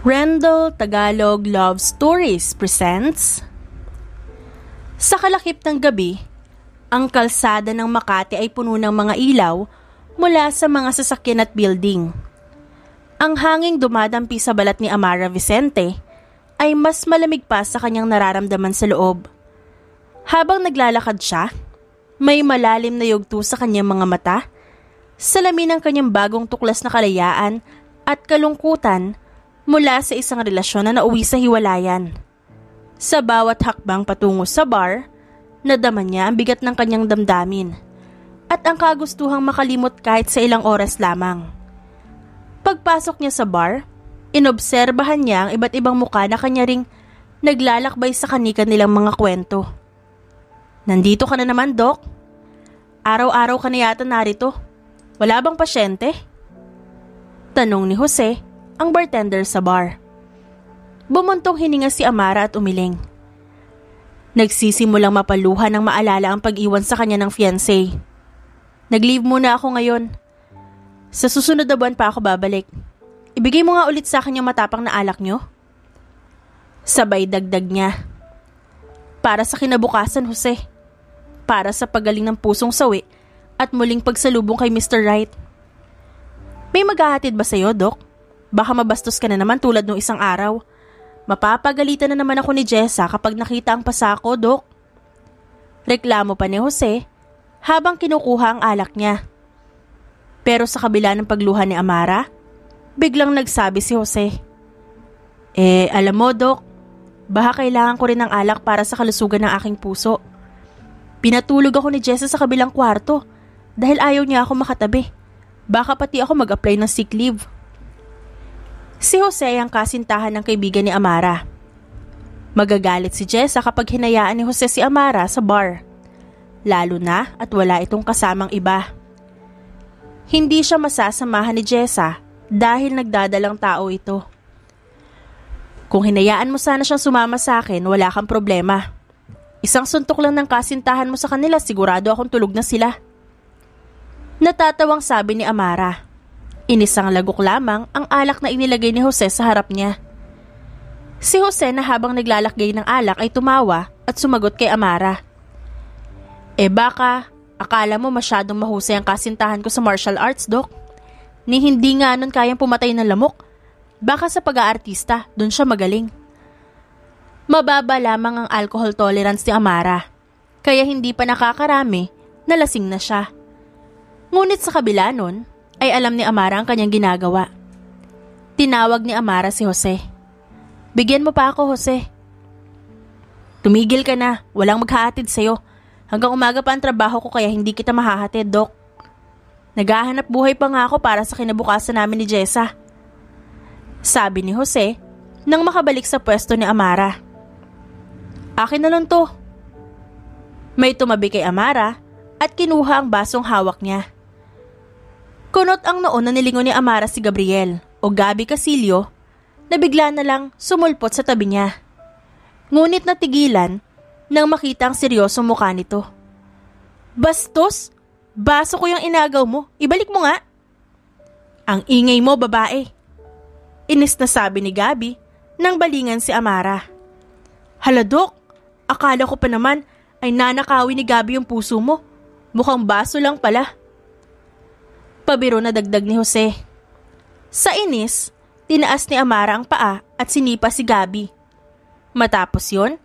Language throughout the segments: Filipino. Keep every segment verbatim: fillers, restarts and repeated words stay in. Rendel Tagalog Love Stories presents. Sa kalakip ng gabi, ang kalsada ng Makati ay puno ng mga ilaw mula sa mga sasakyan at building. Ang hangin dumadampi sa balat ni Amara Vicente ay mas malamig pa sa kanyang nararamdaman sa loob. Habang naglalakad siya, may malalim na yugto sa kanyang mga mata, salamin ng kanyang bagong tuklas na kalayaan at kalungkutan mula sa isang relasyon na nauwi sa hiwalayan. Sa bawat hakbang patungo sa bar, nadama niya ang bigat ng kanyang damdamin at ang kagustuhang makalimot kahit sa ilang oras lamang. Pagpasok niya sa bar, inobserbahan niya ang iba't ibang mukha na kanya ring naglalakbay sa kanika nilang mga kwento. "Nandito ka na naman, Dok. Araw-araw ka na yata narito. Wala bang pasyente?" tanong ni Jose, ang bartender sa bar. Bumuntong hininga si Amara at umiling. Nagsisimulang mapaluha nang maalala ang pag-iwan sa kanya ng fiancé. "Nag-leave muna ako ngayon. Sa susunod na buwan pa ako babalik. Ibigay mo nga ulit sa akin yung matapang na alak nyo." Sabay dagdag niya. "Para sa kinabukasan, Jose. Para sa pagaling ng pusong sawi at muling pagsalubong kay mister Wright." "May maghahatid ba sa'yo, Dok? Baka mabastos ka na naman tulad nung isang araw. Mapapagalitan na naman ako ni Jessa kapag nakita ang pasako, Dok." Reklamo pa ni Jose habang kinukuha ang alak niya. Pero sa kabila ng pagluha ni Amara, biglang nagsabi si Jose, "Eh, alam mo, Dok, baka kailangan ko rin ng alak para sa kalusugan ng aking puso. Pinatulog ako ni Jessa sa kabilang kwarto dahil ayaw niya ako makatabi. Baka pati ako mag-apply ng sick leave." Si Jose ay ang kasintahan ng kaibigan ni Amara. Magagalit si Jessa kapag hinayaan ni Jose si Amara sa bar, lalo na at wala itong kasamang iba. Hindi siya masasamahan ni Jessa dahil nagdadalang tao ito. "Kung hinayaan mo sana siyang sumama sa akin, wala kang problema. Isang suntok lang ng kasintahan mo sa kanila, sigurado akong tulog na sila." Natatawang sabi ni Amara. Inisang lagok lamang ang alak na inilagay ni Jose sa harap niya. Si Jose na habang naglalakbay ng alak ay tumawa at sumagot kay Amara, "Eh baka, akala mo masyadong mahusay ang kasintahan ko sa martial arts, Dok. Ni hindi nga nun kayang pumatay ng lamok. Baka sa pag-aartista, dun siya magaling." Mababa lamang ang alcohol tolerance ni Amara, kaya hindi pa nakakarami, nalasing na siya. Ngunit sa kabila nun, ay alam ni Amara ang kanyang ginagawa. Tinawag ni Amara si Jose. "Bigyan mo pa ako, Jose." "Tumigil ka na, walang maghahatid sa'yo. Hanggang umaga pa ang trabaho ko kaya hindi kita mahahatid, Dok. Naghahanap buhay pa nga ako para sa kinabukasan namin ni Jessa." Sabi ni Jose nang makabalik sa pwesto ni Amara. "Akin na lang to." May tumabi kay Amara at kinuha ang basong hawak niya. Kunot ang noon na nilingon ni Amara si Gabriel o Gabi Casillo na bigla na lang sumulpot sa tabi niya. Ngunit natigilan nang makita ang seryosong mukha nito. "Bastos! Baso ko yung inagaw mo. Ibalik mo nga." "Ang ingay mo, babae." Inis na sabi ni Gabi nang balingan si Amara. "Hala, Dok, akala ko pa naman ay nanakawin ni Gabi yung puso mo. Mukhang baso lang pala." Pabiro na dagdag ni Jose. Sa inis, tinaas ni Amara ang paa at sinipa si Gabi. Matapos yon,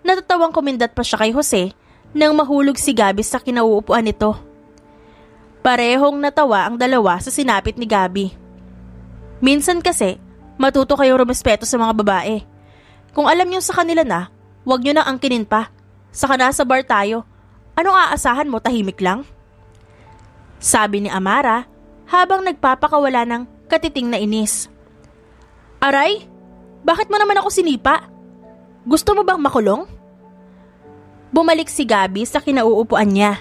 natatawang kumindat pa siya kay Jose nang mahulog si Gabi sa kinauupuan nito. Parehong natawa ang dalawa sa sinapit ni Gabi. "Minsan kasi, matuto kayong rumespeto sa mga babae. Kung alam niyo sa kanila na, huwag niyo nang angkinin pa. Saka nasa bar tayo. Anong aasahan mo, tahimik lang?" Sabi ni Amara habang nagpapakawala ng katiting na inis. "Aray, bakit mo naman ako sinipa? Gusto mo bang makulong?" Bumalik si Gabi sa kinauupuan niya.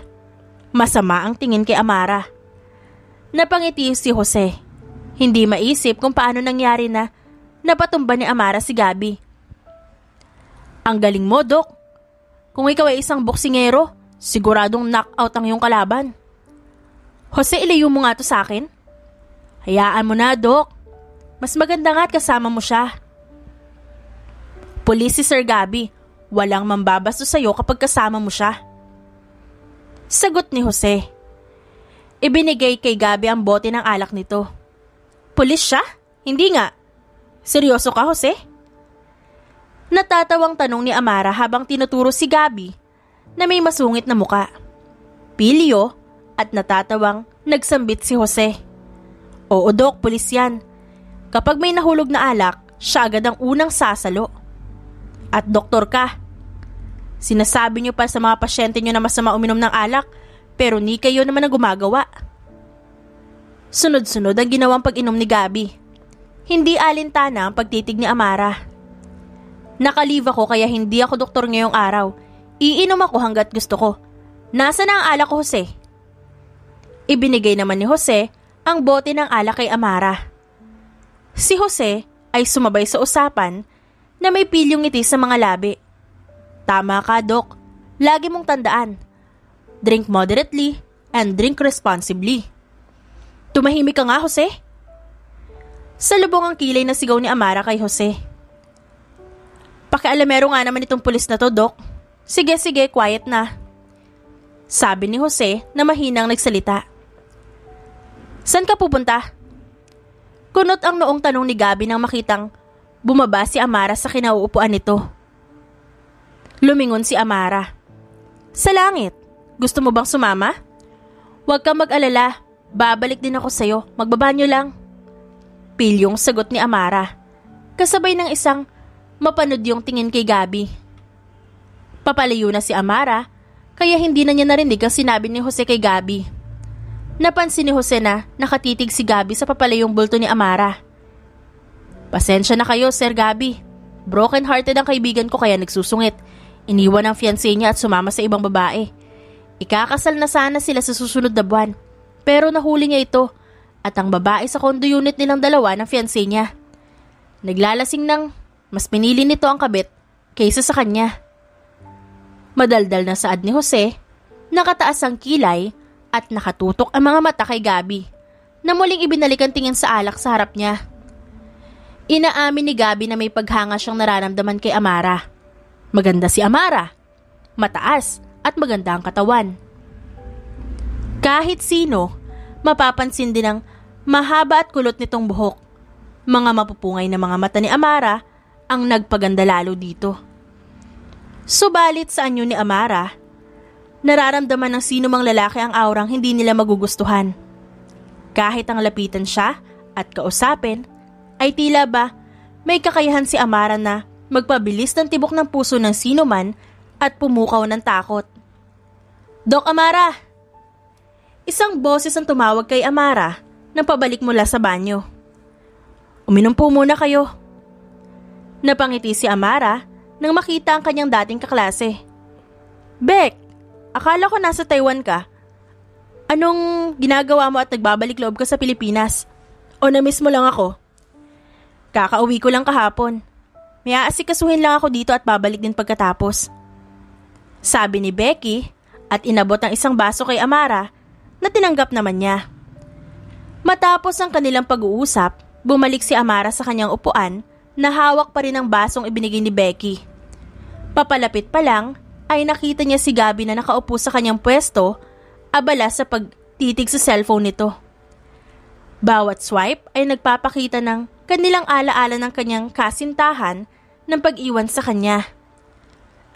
Masama ang tingin kay Amara. Napangiti si Jose. Hindi maisip kung paano nangyari na napatumba ni Amara si Gabi. "Ang galing mo, Dok. Kung ikaw ay isang boksingero, siguradong knockout ang iyong kalaban." "Jose, ilayo mo nga to sa akin." "Hayaan mo na, Dok. Mas maganda nga at kasama mo siya. Pulis si Sir Gabby. Walang mambabasto sa'yo kapag kasama mo siya. Sagot ni Jose. Ibinigay kay Gabby ang bote ng alak nito. Pulis siya? Hindi nga. Seryoso ka, Jose? Natatawang tanong ni Amara habang tinuturo si Gabby na may masungit na muka. Pilyo at natatawang nagsambit si Jose. Oo, Dok, pulis yan. Kapag may nahulog na alak, siya agad ang unang sasalo. At doktor ka. Sinasabi niyo pa sa mga pasyente niyo na masama uminom ng alak, pero ni kayo naman ang gumagawa. Sunod-sunod ang ginawang pag-inom ni Gabby. Hindi alintana ang pagtitig ni Amara. Nakalive ako kaya hindi ako doktor ngayong araw. Iinom ako hanggat gusto ko. Nasa na ang alak ko, Jose? Ibinigay naman ni Jose ang bote ng alak kay Amara. Si Jose ay sumabay sa usapan na may pilyong ngiti sa mga labi. Tama ka, Dok. Lagi mong tandaan. Drink moderately and drink responsibly. Tumahimik ka nga, Jose. Salubong ang kilay na sigaw ni Amara kay Jose. Pakialamero nga naman itong pulis na to, Dok. Sige, sige, quiet na. Sabi ni Jose na mahinang nagsalita. San ka pupunta? Kunot ang noong tanong ni Gabby nang makitang bumaba si Amara sa kinauupuan nito. Lumingon si Amara. Sa langit, gusto mo bang sumama? Huwag kang mag-alala, babalik din ako sa'yo, magbabanyo lang. Pilyong sagot ni Amara, kasabay ng isang mapanood yung tingin kay Gabby. Papalayo na si Amara, kaya hindi na niya narinig ang sinabi ni Jose kay Gabby. Napansin ni Jose na nakatitig si Gabby sa papalayong bulto ni Amara. Pasensya na kayo, Sir Gabby. Broken-hearted ang kaibigan ko kaya nagsusungit. Iniwan ang fiancé niya at sumama sa ibang babae. Ikakasal na sana sila sa susunod na buwan. Pero nahuli niya ito at ang babae sa condo unit nilang dalawa ng fiancé niya. Naglalasing nang mas pinili nito ang kabit kaysa sa kanya. Madaldal na saad ni Jose, nakataas ang kilay at nakatutok ang mga mata kay Gabby na muling ibinalik ang tingin sa alak sa harap niya. Inaamin ni Gabby na may paghanga siyang nararamdaman kay Amara. Maganda si Amara. Mataas at maganda ang katawan. Kahit sino, mapapansin din ang mahaba at kulot nitong buhok. Mga mapupungay na mga mata ni Amara ang nagpaganda lalo dito. Subalit sa anyo ni Amara, nararamdaman ng sino mang lalaki ang aurang hindi nila magugustuhan. Kahit ang lapitan siya at kausapin, ay tila ba may kakayahan si Amara na magpabilis ng tibok ng puso ng sinuman at pumukaw ng takot. Dok Amara! Isang boses ang tumawag kay Amara nang pabalik mula sa banyo. Uminom po muna kayo. Napangiti si Amara nang makita ang kanyang dating kaklase. Bek, akala ko nasa Taiwan ka. Anong ginagawa mo at nagbabalik loob ka sa Pilipinas? O na-miss mo lang ako? Kakauwi ko lang kahapon. May aasikasuhin lang ako dito at babalik din pagkatapos. Sabi ni Becky at inabot ang isang baso kay Amara na tinanggap naman niya. Matapos ang kanilang pag-uusap, bumalik si Amara sa kanyang upuan na hawak pa rin ang basong ibinigay ni Becky. Papalapit pa lang ay nakita niya si Gabby na nakaupo sa kanyang pwesto, abala sa pagtitig sa cellphone nito. Bawat swipe ay nagpapakita ng kanilang alaala ng kanyang kasintahan ng pag-iwan sa kanya.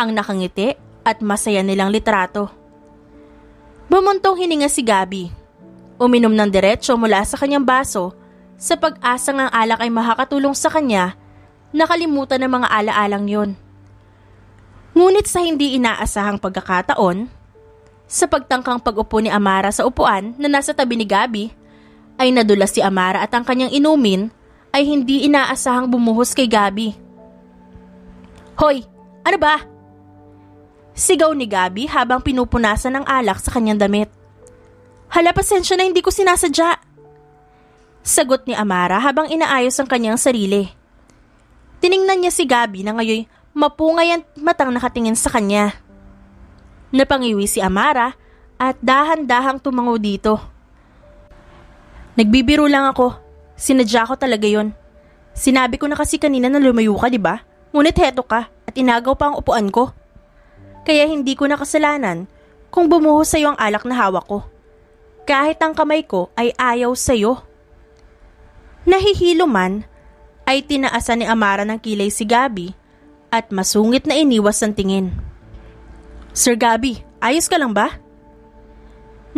Ang nakangiti at masaya nilang litrato. Bumuntong hininga si Gabby. Uminom ng diretso mula sa kanyang baso sa pag-asang ang alak ay makakatulong sa kanya nakalimutan ng mga alaalang yon. Ngunit sa hindi inaasahang pagkakataon, sa pagtangkang pag-upo ni Amara sa upuan na nasa tabi ni Gabby, ay nadulas si Amara at ang kanyang inumin ay hindi inaasahang bumuhos kay Gabby. Hoy, ano ba? Sigaw ni Gabby habang pinupunasan ng alak sa kanyang damit. Hala, pasensya na hindi ko sinasadya. Sagot ni Amara habang inaayos ang kanyang sarili. Tiningnan niya si Gabby na ngayon mapungay at matang nakatingin sa kanya. Napangiwi si Amara at dahan-dahang tumango dito. Nagbibiro lang ako. Sinadya ko talaga yun. Sinabi ko na kasi kanina na lumayo ka, di ba? Ngunit heto ka at inagaw pa ang upuan ko. Kaya hindi ko nakasalanan kung bumuhos sa iyo ang alak na hawak ko. Kahit ang kamay ko ay ayaw sa iyo. Nahihilo man, ay tinaasan ni Amara ng kilay si Gabi at masungit na iniwas ang tingin. Sir Gabi, ayos ka lang ba?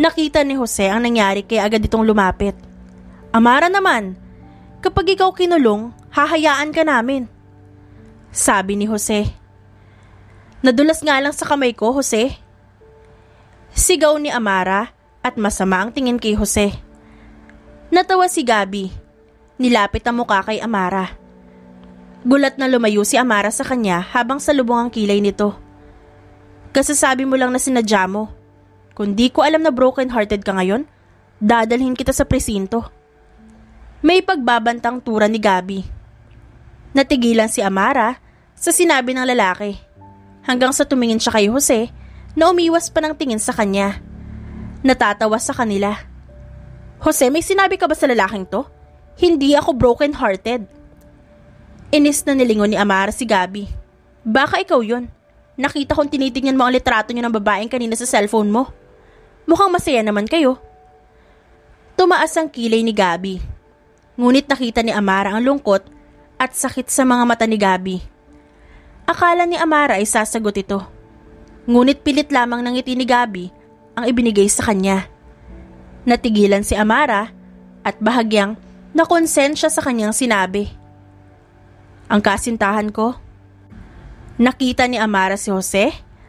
Nakita ni Jose ang nangyari kaya agad itong lumapit. Amara naman, kapag ikaw kinulong, hahayaan ka namin. Sabi ni Jose. Nadulas nga lang sa kamay ko, Jose. Sigaw ni Amara at masama ang tingin kay Jose. Natawa si Gabi. Nilapit ang mukha kay Amara. Gulat na lumayo si Amara sa kanya habang salubong ang kilay nito. Kasasabi mo lang na sinadya mo. Kung di ko alam na broken-hearted ka ngayon, dadalhin kita sa presinto. May pagbabantang tura ni Gabi. Natigilan si Amara sa sinabi ng lalaki. Hanggang sa tumingin siya kay Jose na umiwas pa ng tingin sa kanya. Natatawa sa kanila. Jose, may sinabi ka ba sa lalaking to? Hindi ako broken-hearted. Inis na nilingon ni Amara si Gabi. Baka ikaw yun. Nakita kong tinitingnan mo ang litrato niyo ng babaeng kanina sa cellphone mo. Mukhang masaya naman kayo. Tumaas ang kilay ni Gabi. Ngunit nakita ni Amara ang lungkot at sakit sa mga mata ni Gabi. Akala ni Amara ay sasagot ito. Ngunit pilit lamang ng ngiti ni Gabi ang ibinigay sa kanya. Natigilan si Amara at bahagyang nakonsensya sa kanyang sinabi. Ang kasintahan ko. Nakita ni Amara si Jose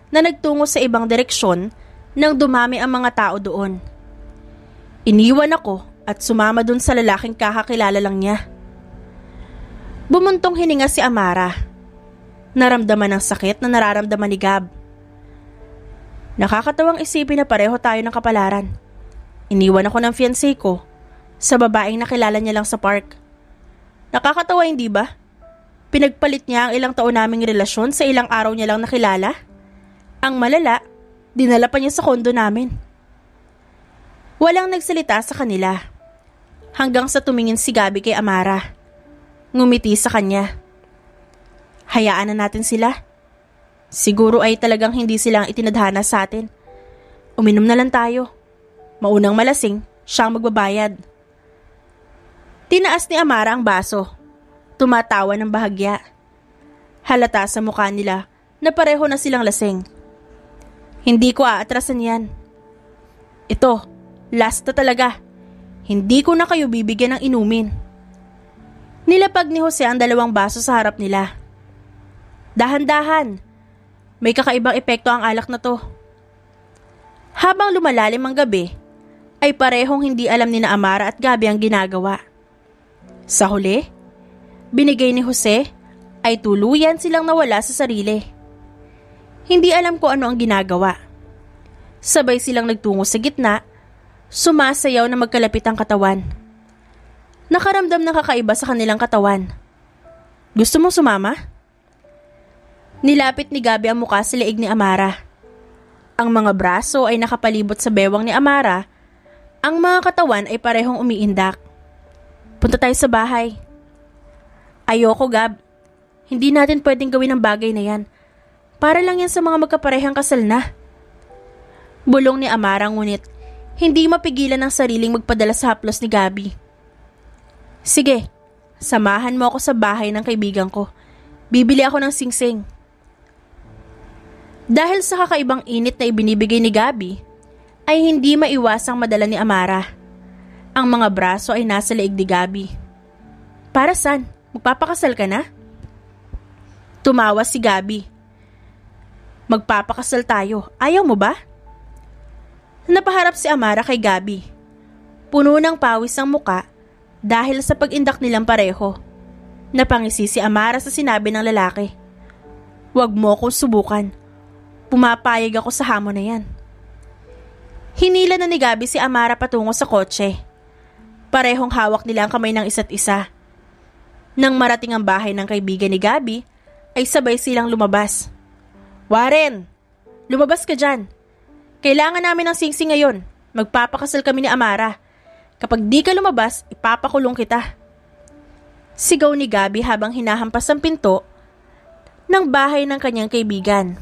na nagtungo sa ibang direksyon nang dumami ang mga tao doon. Iniwan ako at sumama doon sa lalaking kakakilala lang niya. Bumuntong hininga si Amara. Naramdaman ang sakit na nararamdaman ni Gab. Nakakatawang isipin na pareho tayo ng kapalaran. Iniwan ako ng fiancé ko sa babaeng nakilala niya lang sa park. Nakakatawa, hindi ba? Pinagpalit niya ang ilang taon naming relasyon sa ilang araw niya lang nakilala. Ang malala, dinala pa niya sa kondo namin. Walang nagsalita sa kanila. Hanggang sa tumingin si Gabi kay Amara. Ngumiti sa kanya. Hayaan na natin sila. Siguro ay talagang hindi silang itinadhana sa atin. Uminom na lang tayo. Maunang malasing, siyang magbabayad. Tinaas ni Amara ang baso. Tumatawa ng bahagya. Halata sa mukha nila na pareho na silang lasing. Hindi ko aatrasan yan. Ito, last na talaga. Hindi ko na kayo bibigyan ng inumin. Nilapag ni Jose ang dalawang baso sa harap nila. Dahan-dahan. May kakaibang epekto ang alak na to. Habang lumalalim ang gabi, ay parehong hindi alam ni Amara at Gabi ang ginagawa. Sa huli, binigay ni Jose ay tuluyan silang nawala sa sarili. Hindi alam ko ano ang ginagawa. Sabay silang nagtungo sa gitna, sumasayaw na magkalapit ang katawan. Nakaramdam ng kakaiba sa kanilang katawan. Gusto mong sumama? Nilapit ni Gabi ang mukha sa leeg ni Amara. Ang mga braso ay nakapalibot sa bewang ni Amara. Ang mga katawan ay parehong umiindak. Punta tayo sa bahay. Ayoko, Gab. Hindi natin pwedeng gawin ang bagay na yan. Para lang yan sa mga magkaparehang kasal na. Bulong ni Amara, ngunit hindi mapigilan ang sariling magpadala sa haplos ni Gabi. Sige, samahan mo ako sa bahay ng kaibigan ko. Bibili ako ng singsing. Dahil sa kakaibang init na ibinibigay ni Gabi, ay hindi maiwasang madala ni Amara. Ang mga braso ay nasa leeg ni Gabi. Para saan? Magpapakasal ka na? Tumawa si Gabi. Magpapakasal tayo. Ayaw mo ba? Napaharap si Amara kay Gabi. Puno ng pawis ang muka dahil sa pag-indak nilang pareho. Napangisi si Amara sa sinabi ng lalaki. Huwag mo akong subukan. Pumapayag ako sa hamon na yan. Hinila na ni Gabi si Amara patungo sa kotse. Parehong hawak nila ang kamay ng isa't isa. Nang marating ang bahay ng kaibigan ni Gabi, ay sabay silang lumabas. Warren, lumabas ka dyan. Kailangan namin ng singsing ngayon. Magpapakasal kami ni Amara. Kapag di ka lumabas, ipapakulong kita. Sigaw ni Gabby habang hinahampas ang pinto ng bahay ng kanyang kaibigan.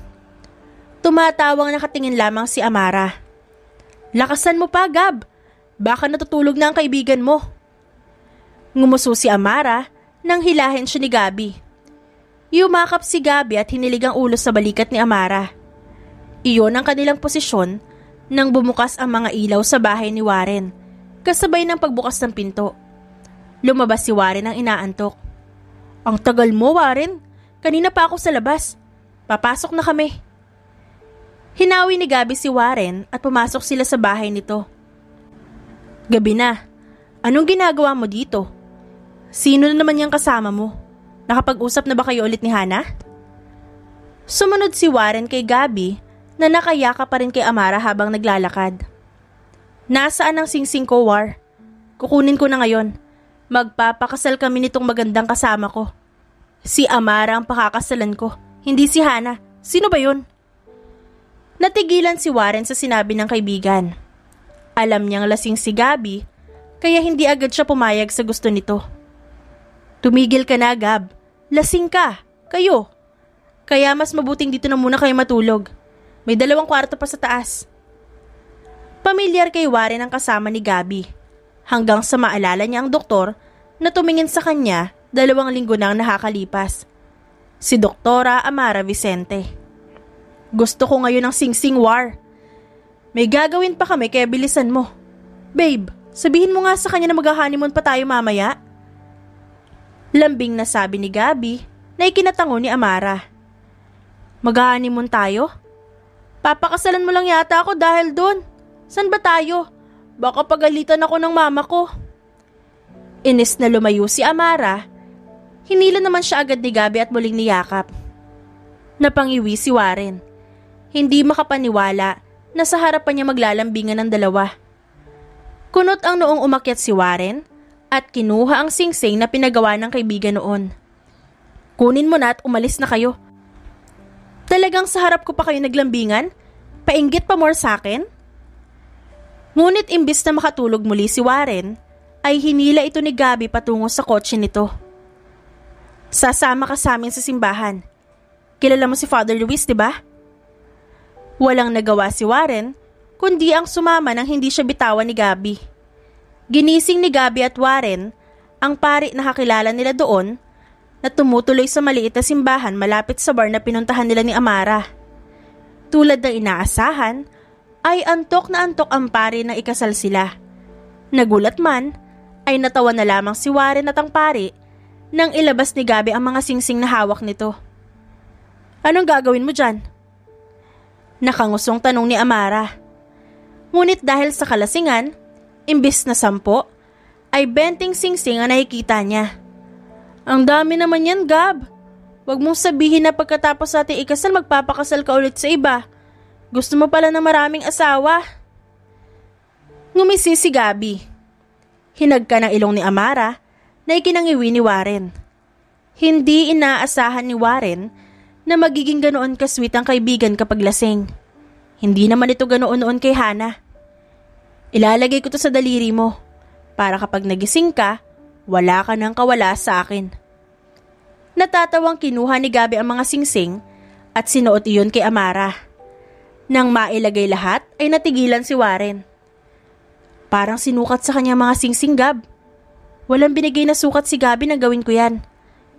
Tumatawang nakatingin lamang si Amara. Lakasan mo pa, Gab! Baka natutulog na ang kaibigan mo. Ngumuso si Amara nang hilahin siya ni Gabby. Yumakap si Gabby at hinilig ang ulo sa balikat ni Amara. Iyon ang kanilang posisyon nang bumukas ang mga ilaw sa bahay ni Warren, kasabay ng pagbukas ng pinto. Lumabas si Warren ang inaantok. Ang tagal mo, Warren. Kanina pa ako sa labas. Papasok na kami. Hinawi ni Gabby si Warren at pumasok sila sa bahay nito. Gabi na. Anong ginagawa mo dito? Sino na naman yung kasama mo? Nakapag-usap na ba kayo ulit ni Hannah? Sumunod si Warren kay Gabby na nakayaka pa rin kay Amara habang naglalakad. Nasaan ang singsing ko, War? Kukunin ko na ngayon. Magpapakasal kami nitong magandang kasama ko. Si Amara ang pakakasalan ko, hindi si Hannah. Sino ba yun? Natigilan si Warren sa sinabi ng kaibigan. Alam niyang lasing si Gabby, kaya hindi agad siya pumayag sa gusto nito. Tumigil ka na, Gab. Lasing ka. Kayo. Kaya mas mabuting dito na muna kayo matulog. May dalawang kwarto pa sa taas. Pamilyar kay Warren ang kasama ni Gabby, hanggang sa maalala niya ang doktor na tumingin sa kanya dalawang linggo nang nakakalipas. Si Doktora Amara Vicente. Gusto ko ngayon ng singsing, War. May gagawin pa kami kaya bilisan mo. Babe, sabihin mo nga sa kanya na mag-honeymoon pa tayo mamaya. Lambing na sabi ni Gabby na ikinatango ni Amara. Mag-honeymoon tayo? Papakasalan mo lang yata ako dahil doon. San ba tayo? Baka pagalitan ako ng mama ko. Inis na lumayo si Amara. Hinila naman siya agad ni Gabby at muling niyakap. Napangiwi si Warren. Hindi makapaniwala na sa harapan niya maglalambingan ng dalawa. Kunot ang noong umakyat si Warren at kinuha ang singsing na pinagawa ng kaibigan noon. Kunin mo na at umalis na kayo. Talagang sa harap ko pa kayo naglambingan? Painggit pa more sa akin? Ngunit imbis na makatulog muli si Warren, ay hinila ito ni Gabby patungo sa kotse nito. Sasama ka sa amin sa simbahan. Kilala mo si Father Louis, di ba? Walang nagawa si Warren, kundi ang sumama nang hindi siya bitawan ni Gabby. Ginising ni Gabby at Warren ang pari na kakilala nila doon na tumutuloy sa maliit na simbahan malapit sa bar na pinuntahan nila ni Amara. Tulad ng inaasahan, ay antok na antok ang pari na ikasal sila. Nagulat man, ay natawa na lamang si Warren at ang pari nang ilabas ni Gabby ang mga singsing na hawak nito. Anong gagawin mo dyan? Nakangusong tanong ni Amara. Ngunit dahil sa kalasingan, imbis na sampo, ay benting singsing ang nakikita niya. Ang dami naman yan, Gab. Huwag mong sabihin na pagkatapos natin ikasal, magpapakasal ka ulit sa iba. Gusto mo pala ng maraming asawa. Ngumisi si Gabby. Hinagka ng ilong ni Amara na ikinangiwi ni Warren. Hindi inaasahan ni Warren na magiging ganoon kasweet ang kaibigan kapag lasing. Hindi naman ito ganoon-noon kay Hannah. Ilalagay ko to sa daliri mo para kapag nagising ka, wala ka nang kawala sa akin. Natatawang kinuha ni Gabby ang mga singsing at sinuot iyon kay Amara. Nang mailagay lahat, ay natigilan si Warren. Parang sinukat sa kanya mga singsing, Gab. Walang binigay na sukat si Gabby na gawin ko yan.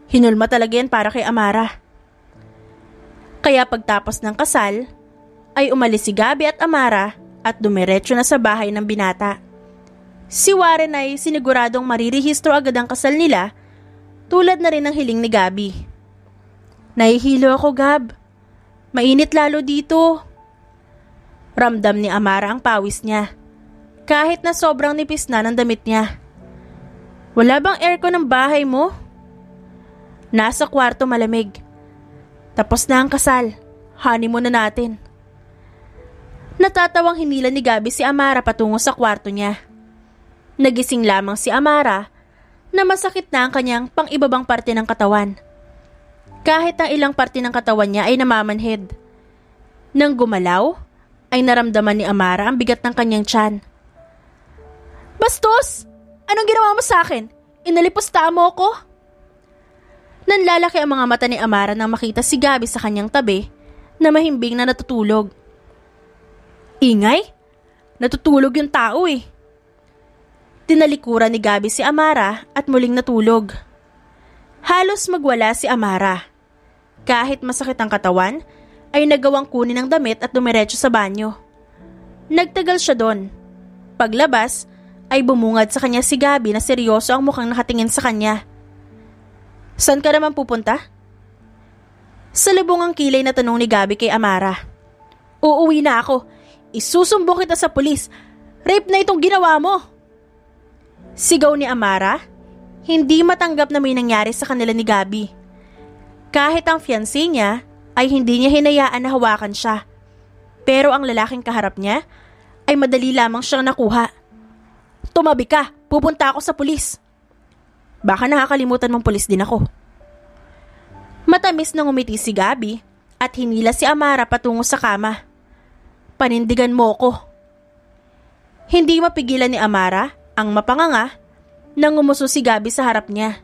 Hinulma talaga yan para kay Amara. Kaya pagtapos ng kasal, ay umalis si Gabby at Amara at dumiretso na sa bahay ng binata. Si Warren ay siniguradong marirehistro agad ang kasal nila, tulad na rin ng hiling ni Gabby. Nahihilo ako, Gab. Mainit lalo dito. Ramdam ni Amara ang pawis niya, kahit na sobrang nipis na ng damit niya. Wala bang aircon ng bahay mo? Nasa kwarto malamig. Tapos na ang kasal. Honeymoon na natin. Natatawang hinila ni Gabby si Amara patungo sa kwarto niya. Nagising lamang si Amara na masakit na ang kanyang pang-ibabang parte ng katawan. Kahit ang ilang parte ng katawan niya ay namamanhid. Nang gumalaw, ay naramdaman ni Amara ang bigat ng kanyang tiyan. Bastos! Anong ginawa mo sa akin? Inalipusta mo ko? Nanlalaki ang mga mata ni Amara nang makita si Gabi sa kanyang tabi na mahimbing na natutulog. Ingay? Natutulog yung tao eh. Tinalikuran ni Gabi si Amara at muling natulog. Halos magwala si Amara. Kahit masakit ang katawan, ay nagawang kunin ang damit at dumiretso sa banyo. Nagtagal siya doon. Paglabas, ay bumungad sa kanya si Gabi na seryoso ang mukhang nakatingin sa kanya. Saan ka naman pupunta? Sa lubong ang kilay na tanong ni Gabi kay Amara. Uuwi na ako. Isusumbong kita sa pulis. Rape na itong ginawa mo. Sigaw ni Amara. Hindi matanggap na may nangyari sa kanila ni Gabi. Kahit ang fiancé niya ay hindi niya hinayaan na hawakan siya. Pero ang lalaking kaharap niya ay madali lamang siyang nakuha. Tumabi ka. Pupunta ako sa pulis. Baka nakakalimutan mong pulis din ako. Matamis na ngumiti si Gabi at hinila si Amara patungo sa kama. Panindigan mo ko. Hindi mapigilan ni Amara ang mapanganga nang ngumuso si Gabi sa harap niya.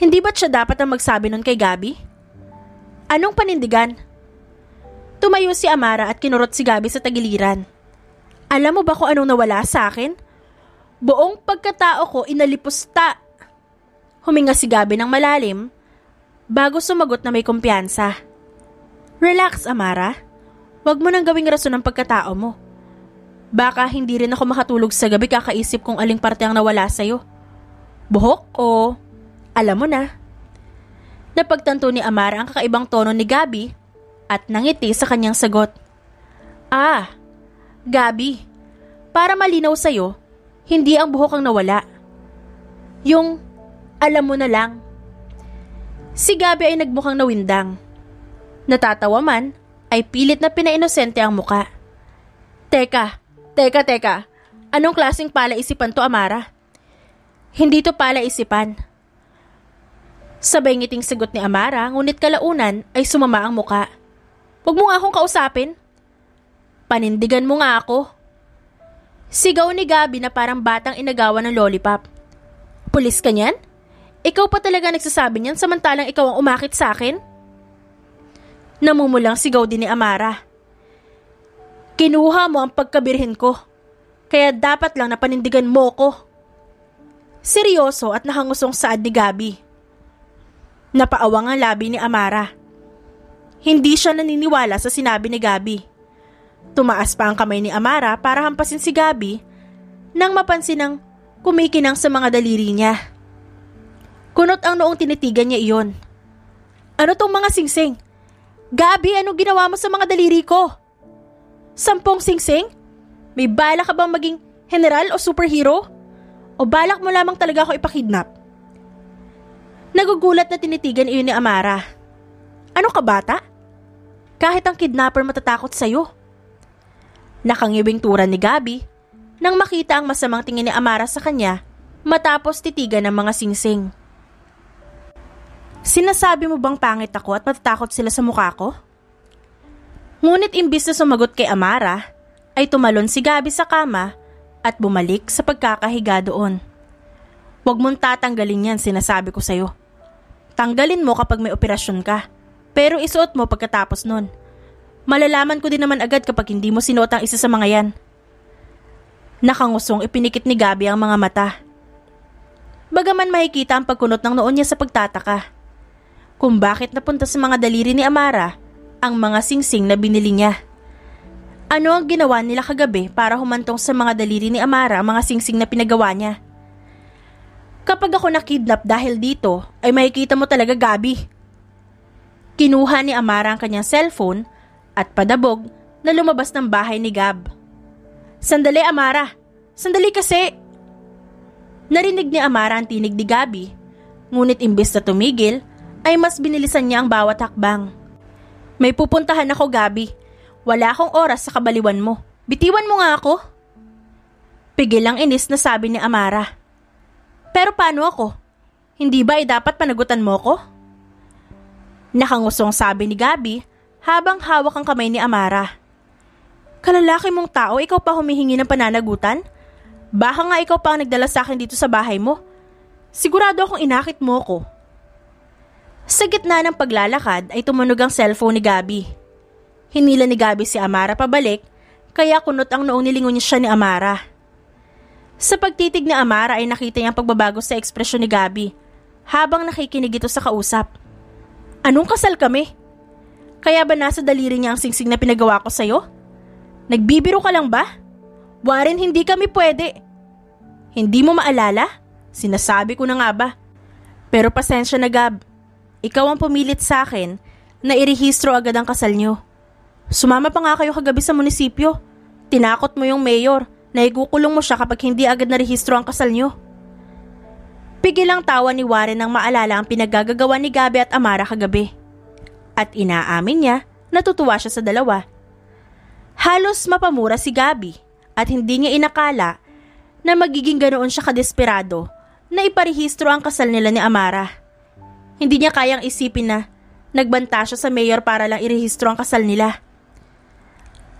Hindi ba't siya dapat ang magsabi nun kay Gabi? Anong panindigan? Tumayo si Amara at kinurot si Gabi sa tagiliran. Alam mo ba kung anong nawala sa akin? Buong pagkatao ko inalipusta. Huminga si Gabi ng malalim bago sumagot na may kumpiyansa. Relax, Amara. Huwag mo nang gawing rason ang pagkatao mo. Baka hindi rin ako makatulog sa gabi kakaisip kung aling parte ang nawala sa'yo. Buhok o alam mo na. Napagtanto ni Amara ang kakaibang tono ni Gabi at nangiti sa kanyang sagot. Ah, Gabi, para malinaw sa'yo, hindi ang buhok ang nawala. Yung alam mo na lang. Si Gabi ay nagmukhang nawindang. Natatawa man, ay pilit na pinainosente ang muka. Teka, teka, teka. Anong klaseng palaisipan to, Amara? Hindi to palaisipan. Sabay ngiting sagot ni Amara, ngunit kalaunan ay sumama ang muka. Huwag mo nga akong kausapin. Panindigan mo nga ako. Sigaw ni Gabi na parang batang inagawan ng lollipop. Pulis ka niyan? Ikaw pa talaga nagsasabi niyan samantalang ikaw ang umakit sa akin? Namumulang sigaw din ni Amara. Kinuha mo ang pagkabirhin ko. Kaya dapat lang napanindigan mo ko. Seryoso at nakangusong saad ni Gabi. Napaawang ang labi ni Amara. Hindi siya naniniwala sa sinabi ni Gabi. Tumaas pa ang kamay ni Amara para hampasin si Gabi nang mapansin ang kumikinang sa mga daliri niya. Kunot ang noong tinitigan niya iyon. Ano tong mga singsing? Gabi, ano ginawa mo sa mga daliri ko? Sampung singsing? May balak ka bang maging general o superhero? O balak mo lamang talaga ako ipakidnap? Nagugulat na tinitigan iyon ni Amara. Ano ka bata? Kahit ang kidnapper matatakot sa'yo. Nakangibing tura ni Gabi nang makita ang masamang tingin ni Amara sa kanya matapos titigan ng mga singsing. Sinasabi mo bang pangit ako at matatakot sila sa mukha ko? Ngunit imbis na sumagot kay Amara, ay tumalon si Gabi sa kama at bumalik sa pagkakahiga doon. Huwag mong tatanggalin yan, sinasabi ko sa'yo. Tanggalin mo kapag may operasyon ka, pero isuot mo pagkatapos nun. Malalaman ko din naman agad kapag hindi mo sinuot ang isa sa mga yan. Nakangusong ipinikit ni Gabi ang mga mata. Bagaman makikita ang pagkunot ng noon niya sa pagtataka. Kung bakit napunta sa mga daliri ni Amara ang mga singsing na binili niya. Ano ang ginawa nila kagabi para humantong sa mga daliri ni Amara ang mga singsing na pinagawa niya? Kapag ako nakidnap dahil dito, ay makikita mo talaga Gabi. Kinuha ni Amara ang kanyang cellphone at padabog na lumabas ng bahay ni Gab. Sandali Amara! Sandali kasi! Narinig ni Amara ang tinig ni Gabi, ngunit imbes na tumigil, ay mas binilisan niya ang bawat hakbang. May pupuntahan ako, Gabi. Wala akong oras sa kabaliwan mo. Bitiwan mo nga ako. Pigil ang inis na sabi ni Amara. Pero paano ako? Hindi ba ay dapat panagutan mo ko? Nakangusong sabi ni Gabi habang hawak ang kamay ni Amara. Kalalaki mong tao, ikaw pa humihingi ng pananagutan? Baka nga ikaw pa ang nagdala sa akin dito sa bahay mo. Sigurado akong inakit mo ko. Sa gitna ng paglalakad ay tumunog ang cellphone ni Gabby. Hinila ni Gabby si Amara pabalik, kaya kunot ang noong nilingon niya siya ni Amara. Sa pagtitig ni Amara ay nakita niya ang pagbabago sa ekspresyon ni Gabby habang nakikinig ito sa kausap. Anong kasal kami? Kaya ba nasa daliri niya ang singsing na pinagawa ko sa'yo? Nagbibiro ka lang ba? Warren, hindi kami pwede. Hindi mo maalala? Sinasabi ko na nga ba? Pero pasensya na Gab. Ikaw ang pumilit sa akin na irehistro agad ang kasal niyo. Sumama pa nga kayo kagabi sa munisipyo. Tinakot mo yung mayor na igukulong mo siya kapag hindi agad narehistro ang kasal niyo. Pigil ang tawa ni Warren nang maalala ang pinaggagawa ni Gabby at Amara kagabi. At inaamin niya, natutuwa siya sa dalawa. Halos mapamura si Gabby at hindi niya inakala na magiging ganoon siya kadesperado na iparehistro ang kasal nila ni Amara. Hindi niya kayang isipin na nagbanta siya sa mayor para lang irehistro ang kasal nila.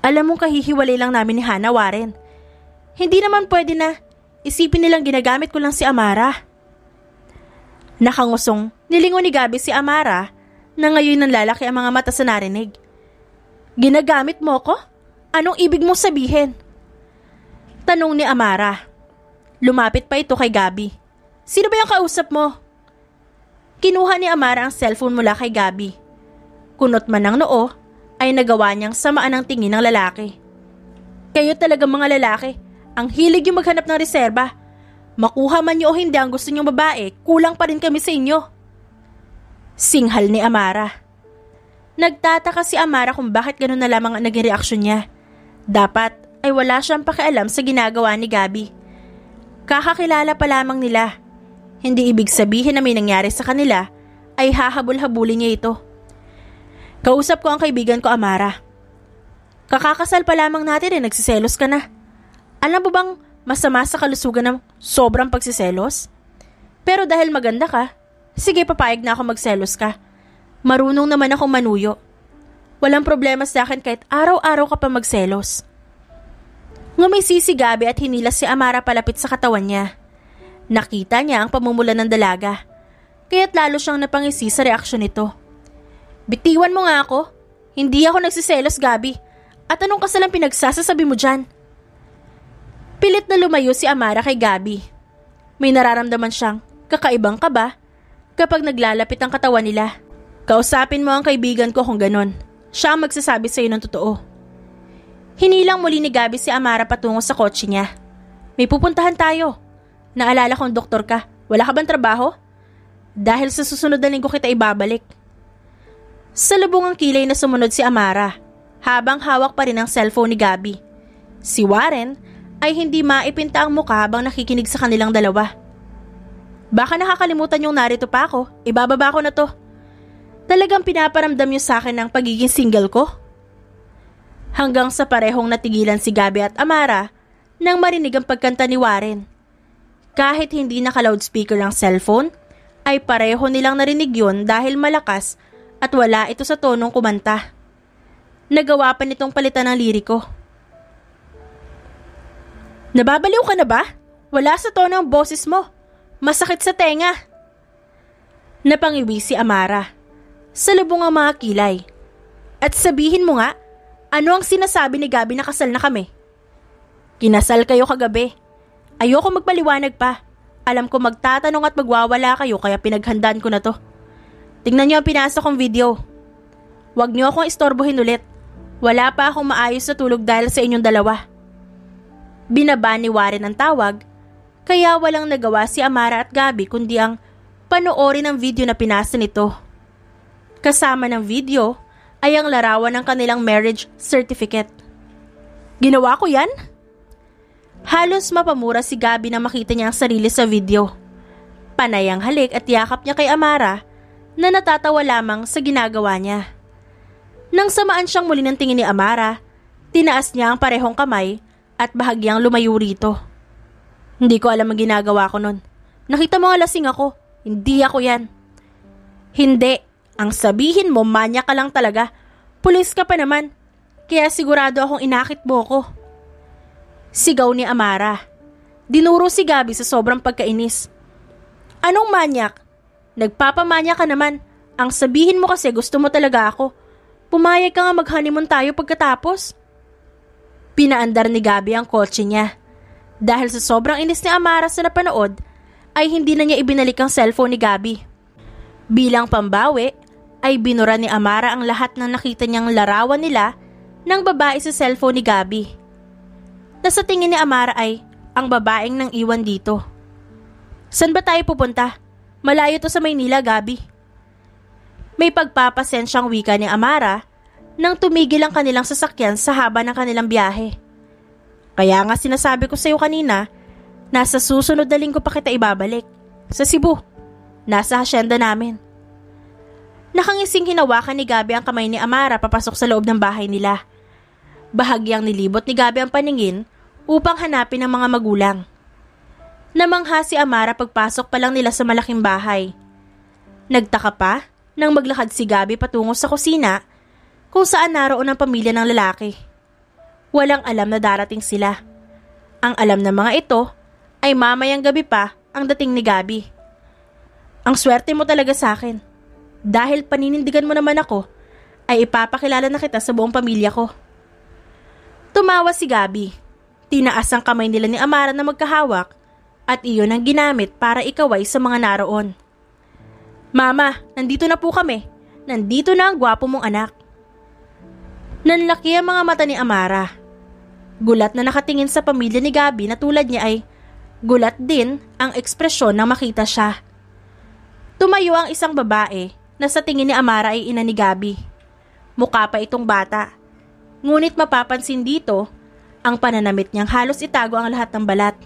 Alam mong kahihiwalay lang namin ni Hannah, Warren. Hindi naman pwede na isipin nilang ginagamit ko lang si Amara. Nakangusong, nilingon ni Gabby si Amara na ngayon nanlalaki ang mga mata sa narinig. Ginagamit mo ko? Anong ibig mong sabihin? Tanong ni Amara. Lumapit pa ito kay Gabby. Sino ba yung kausap mo? Kinuha ni Amara ang cellphone mula kay Gabby. Kunot man ang noo, ay nagawa niyang samaan ang tingin ng lalaki. Kayo talaga mga lalaki, ang hilig yung maghanap ng reserba. Makuha man niyo o hindi ang gusto niyong babae, kulang pa rin kami sa inyo. Singhal ni Amara. Nagtataka si Amara kung bakit gano'n na lamang ang naging reaksyon niya. Dapat ay wala siyang pakialam sa ginagawa ni Gabby. Kakakilala pa lamang nila. Hindi ibig sabihin na may nangyari sa kanila ay hahabol-habulin niya ito. Kausap ko ang kaibigan ko, Amara. Kakakasal pa lamang natin eh, nagsiselos ka na. Alam mo bang masama sa kalusugan ng sobrang pagsiselos? Pero dahil maganda ka, sige papayag na ako magselos ka. Marunong naman akong manuyo. Walang problema sa akin kahit araw-araw ka pa magselos. Ngumisi si Gabby at hinilas si Amara palapit sa katawan niya. Nakita niya ang pamumula ng dalaga, kaya't lalo siyang napangisi sa reaksyon nito. Bitiwan mo nga ako. Hindi ako nagsiselos, Gabby. At anong kasalang pinagsasasabi mo dyan? Pilit na lumayo si Amara kay Gabby. May nararamdaman siyang, kakaibang ka ba? Kapag naglalapit ang katawan nila. Kausapin mo ang kaibigan ko kung ganon. Siya ang magsasabi sa'yo ng totoo. Hinilang muli ni Gabby si Amara patungo sa kotse niya. May pupuntahan tayo. Naalala kong doktor ka. Wala ka bang trabaho? Dahil sa susunod na linggo kita ibabalik. Sa lubong ang kilay na sumunod si Amara, habang hawak pa rin ang cellphone ni Gabby. Si Warren ay hindi maipinta ang mukha habang nakikinig sa kanilang dalawa. Baka nakakalimutan yung narito pa ako, ibababa ko na to. Talagang pinaparamdam niyo sa akin ang pagiging single ko? Hanggang sa parehong natigilan si Gabby at Amara nang marinig ang pagkanta ni Warren. Kahit hindi naka-loudspeaker ang cellphone, ay pareho nilang narinig yun dahil malakas at wala ito sa tonong kumanta. Nagawa pa nitong palitan ng liriko. Nababaliw ka na ba? Wala sa tono ang boses mo. Masakit sa tenga. Napangiwi si Amara. Salubong ang mga kilay. At sabihin mo nga, ano ang sinasabi ni Gabby na kasal na kami? Kinasal kayo kagabi. Ayoko magpaliwanag pa. Alam ko magtatanong at magwawala kayo kaya pinaghandaan ko na to. Tingnan niyo ang pinasa kong video. Huwag niyo akong istorbohin ulit. Wala pa akong maayos na tulog dahil sa inyong dalawa. Binaba ni Warren ang tawag, kaya walang nagawa si Amara at Gabby kundi ang panoorin ang video na pinasa nito. Kasama ng video ay ang larawan ng kanilang marriage certificate. Ginawa ko yan? Halos mapamura si Gabby nang makita niya ang sarili sa video. Panayang halik at yakap niya kay Amara na natatawa lamang sa ginagawa niya. Nang samaan siyang muli ng tingin ni Amara, tinaas niya ang parehong kamay at bahagyang lumayo rito. Hindi ko alam ang ginagawa ko nun. Nakita mo nga lasing ako. Hindi ako yan. Hindi. Ang sabihin mo, manya ka lang talaga. Pulis ka pa naman. Kaya sigurado akong inakit mo ko. Sigaw ni Amara. Dinuro si Gabby sa sobrang pagkainis. Anong manyak? Nagpapamanya ka naman. Ang sabihin mo kasi gusto mo talaga ako. Pumayag ka nga mag-honeymoon tayo pagkatapos. Pinaandar ni Gabi ang kotse niya. Dahil sa sobrang inis ni Amara sa napanood, ay hindi na niya ibinalik ang cellphone ni Gabi. Bilang pambawi, ay binura ni Amara ang lahat ng nakita niyang larawan nila ng babae sa cellphone ni Gabi. Na sa tingin ni Amara ay ang babaeng nang iwan dito. San ba tayo pupunta? Malayo to sa Maynila, Gabi. May pagpapasensyang wika ni Amara nang tumigil ang kanilang sasakyan sa haba ng kanilang biyahe. Kaya nga sinasabi ko sa iyo kanina, nasa susunod na linggo pa kita ibabalik. Sa Cebu, nasa hacienda namin. Nakangising hinawakan ni Gabi ang kamay ni Amara papasok sa loob ng bahay nila. Bahagyang nilibot ni Gabi ang paningin upang hanapin ang mga magulang. Namangha si Amara pagpasok pa lang nila sa malaking bahay. Nagtaka pa nang maglakad si Gabi patungo sa kusina kung saan naroon ang pamilya ng lalaki. Walang alam na darating sila. Ang alam ng mga ito ay mamayang gabi pa ang dating ni Gabi. Ang swerte mo talaga sa akin. Dahil paninindigan mo naman ako, ay ipapakilala na kita sa buong pamilya ko. Tumawa si Gabi. Tinaas ang kamay nila ni Amara na magkahawak at iyon ang ginamit para ikaway sa mga naroon. Mama, nandito na po kami. Nandito na ang gwapo mong anak. Nanlaki ang mga mata ni Amara. Gulat na nakatingin sa pamilya ni Gabi na tulad niya ay gulat din ang ekspresyon nang makita siya. Tumayo ang isang babae na sa tingin ni Amara ay ina ni Gabi. Mukha pa itong bata. Ngunit mapapansin dito, ang pananamit niyang halos itago ang lahat ng balat.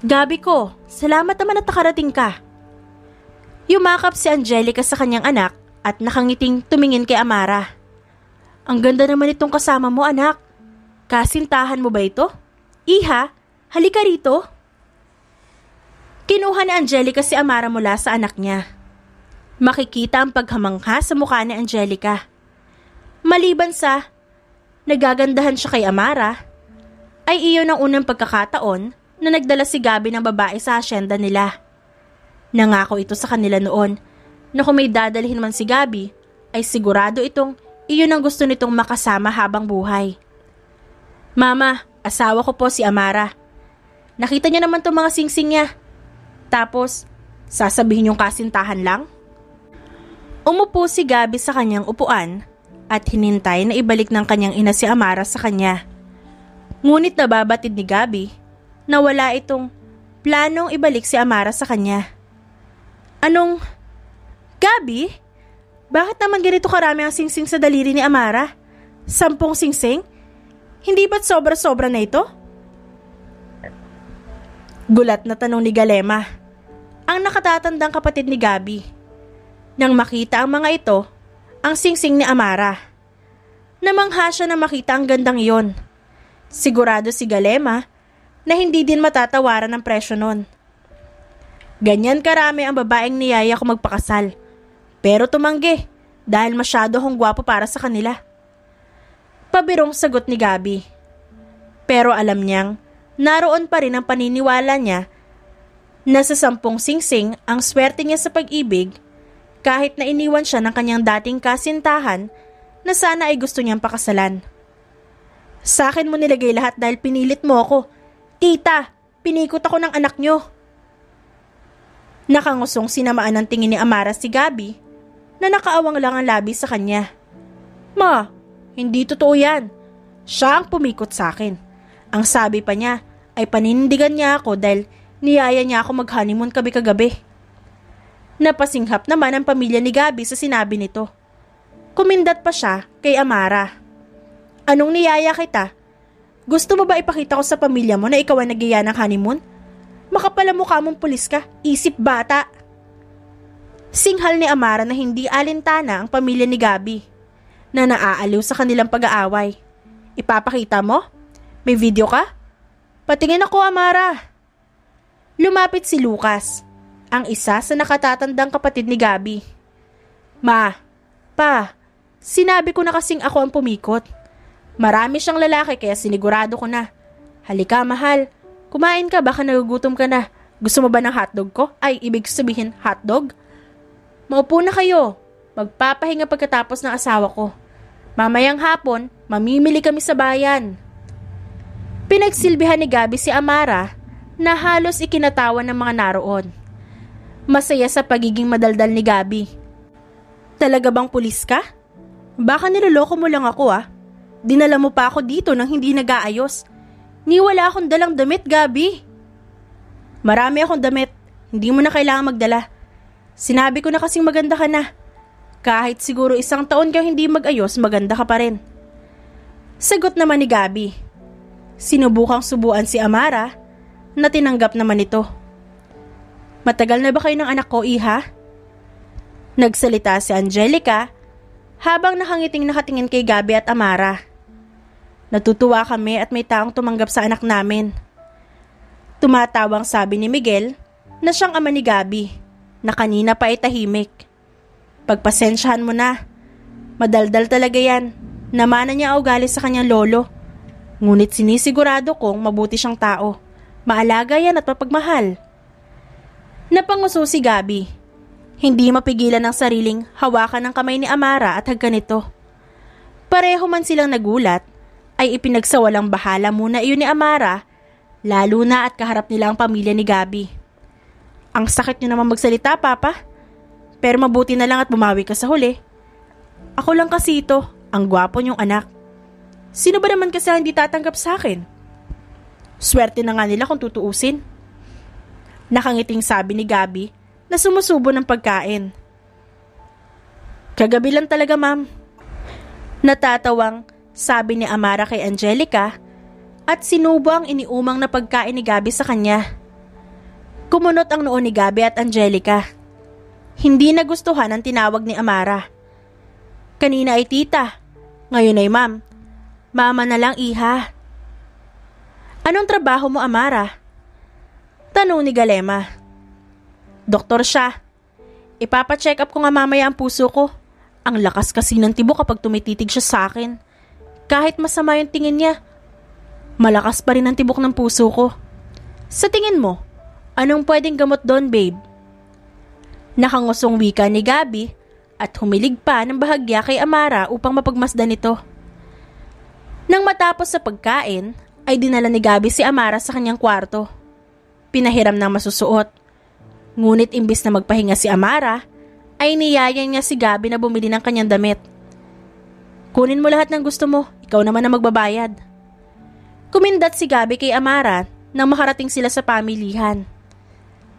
Gabi ko, salamat naman at nakarating ka. Yumakap si Angelica sa kanyang anak at nakangiting tumingin kay Amara. Ang ganda naman itong kasama mo, anak. Kasintahan mo ba ito? Iha, halika rito. Kinuha ni Angelica si Amara mula sa anak niya. Makikita ang paghamangha sa mukha ni Angelica. Maliban sa nagagandahan siya kay Amara, ay iyon ang unang pagkakataon na nagdala si Gabi ng babae sa hacienda nila. Nangako ito sa kanila noon na kung may dadalhin man si Gabi, ay sigurado itong iyon ang gusto nitong makasama habang buhay. Mama, asawa ko po si Amara. Nakita niya naman itong mga singsing niya. Tapos, sasabihin yung kasintahan lang? Umupo si Gabi sa kanyang upuan at hinintay na ibalik ng kanyang ina si Amara sa kanya. Ngunit nababatid ni Gabi na wala itong planong ibalik si Amara sa kanya. Anong, Gabi? Bakit naman ganito karami ang singsing sa daliri ni Amara? Sampung singsing? Hindi ba't sobra-sobra na ito? Gulat na tanong ni Galema, ang nakatatandang kapatid ni Gabi. Nang makita ang mga ito, ang singsing ni Amara. Namangha siya na makita ang gandang iyon. Sigurado si Galema na hindi din matatawaran ang presyo nun. Ganyan karami ang babaeng niyaya ko magpakasal. Pero tumanggi dahil masyado hong gwapo para sa kanila. Pabirong sagot ni Gabi. Pero alam niyang naroon pa rin ang paniniwala niya na sa sampung singsing ang swerte niya sa pag-ibig kahit na iniwan siya ng kanyang dating kasintahan na sana ay gusto niyang pakasalan. Sa akin mo nilagay lahat dahil pinilit mo ako. Tita, pinikot ako ng anak niyo. Nakangusong sinamaan ng tingin ni Amara si Gabi na nakaawang lang ang labi sa kanya. Ma, hindi totoo yan. Siya ang pumikot sa akin. Ang sabi pa niya ay panindigan niya ako dahil niyaya niya ako mag-honeymoon gabi-kagabi. Napasinghap naman ang pamilya ni Gabi sa sinabi nito. Kumindat pa siya kay Amara. Anong niyaya kita? Gusto mo ba ipakita ko sa pamilya mo na ikaw ang nagyaya ng honeymoon? Makapala mukha mong pulis ka, isip bata. Singhal ni Amara na hindi alintana ang pamilya ni Gabi na naaaliw sa kanilang pag-aaway. Ipapakita mo? May video ka? Patingin ako, Amara. Lumapit si Lucas, ang isa sa nakatatandang kapatid ni Gabi. Ma, pa, sinabi ko na kasing ako ang pumikot. Marami siyang lalaki kaya sinigurado ko na. Halika, mahal. Kumain ka, baka nagugutom ka na. Gusto mo ba ng hotdog ko? Ay, ibig sabihin hotdog? Maupo na kayo. Magpapahinga pagkatapos ng asawa ko. Mamayang hapon, mamimili kami sa bayan. Pinagsilbihan ni Gabi si Amara na halos ikinatawa ng mga naroon. Masaya sa pagiging madaldal ni Gabi. Talaga bang pulis ka? Baka niloloko mo lang ako ah. Dinala mo pa ako dito nang hindi nag-aayos. Niwala akong dalang damit, Gabi. Marami akong damit. Hindi mo na kailangan magdala. Sinabi ko na kasing maganda ka na. Kahit siguro isang taon kang hindi mag-ayos, maganda ka pa rin. Sagot naman ni Gabi. Sinubukang subuan si Amara na tinanggap naman ito. Matagal na ba kayo ng anak ko, iha? Nagsalita si Angelica habang nakangiting nakatingin kay Gabi at Amara. Natutuwa kami at may taong tumanggap sa anak namin. Tumatawang sabi ni Miguel na siyang ama ni Gabi na kanina pa ay tahimik. Pagpasensyahan mo na. Madaldal talaga yan. Namana niya ang ugali sa kanyang lolo. Ngunit sinisigurado kong mabuti siyang tao. Maalaga yan at mapagmahal. Napanguso si Gabi. Hindi mapigilan ng sariling hawakan ng kamay ni Amara at hagkan ito. Pareho man silang nagulat, ay ipinagsawalang bahala muna iyon ni Amara, lalo na at kaharap nila ang pamilya ni Gabi. Ang sakit niyo naman magsalita, Papa. Pero mabuti na lang at bumawi ka sa huli. Ako lang kasi ito, ang gwapo niyong anak. Sino ba naman kasi hindi tatanggap sa akin? Swerte na nga nila kung tutuusin. Nakangiting sabi ni Gabi na sumusubo ng pagkain. Kagabi lang talaga, ma'am. Natatawang sabi ni Amara kay Angelica at sinubo ang iniumang na pagkain ni Gabi sa kanya. Kumunot ang noo ni Gabi at Angelica. Hindi nagustuhan ang tinawag ni Amara. Kanina ay tita, ngayon ay ma'am. Mama na lang, iha. Anong trabaho mo, Amara? Tanong ni Galema. Doktor siya. Ipapacheck up ko nga mamaya ang puso ko. Ang lakas kasi ng tibo kapag tumititig siya sa akin. Kahit masama yung tingin niya, malakas pa rin ang tibok ng puso ko. Sa tingin mo, anong pwedeng gamot doon, babe? Nakangusong wika ni Gabi at humilig pa ng bahagya kay Amara upang mapagmasdan ito. Nang matapos sa pagkain, ay dinala ni Gabi si Amara sa kanyang kwarto. Pinahiram ng masusuot. Ngunit imbis na magpahinga si Amara, ay niyaya niya si Gabi na bumili ng kanyang damit. Kunin mo lahat ng gusto mo, ikaw naman ang magbabayad. Kumindat si Gabi kay Amara nang makarating sila sa pamilihan.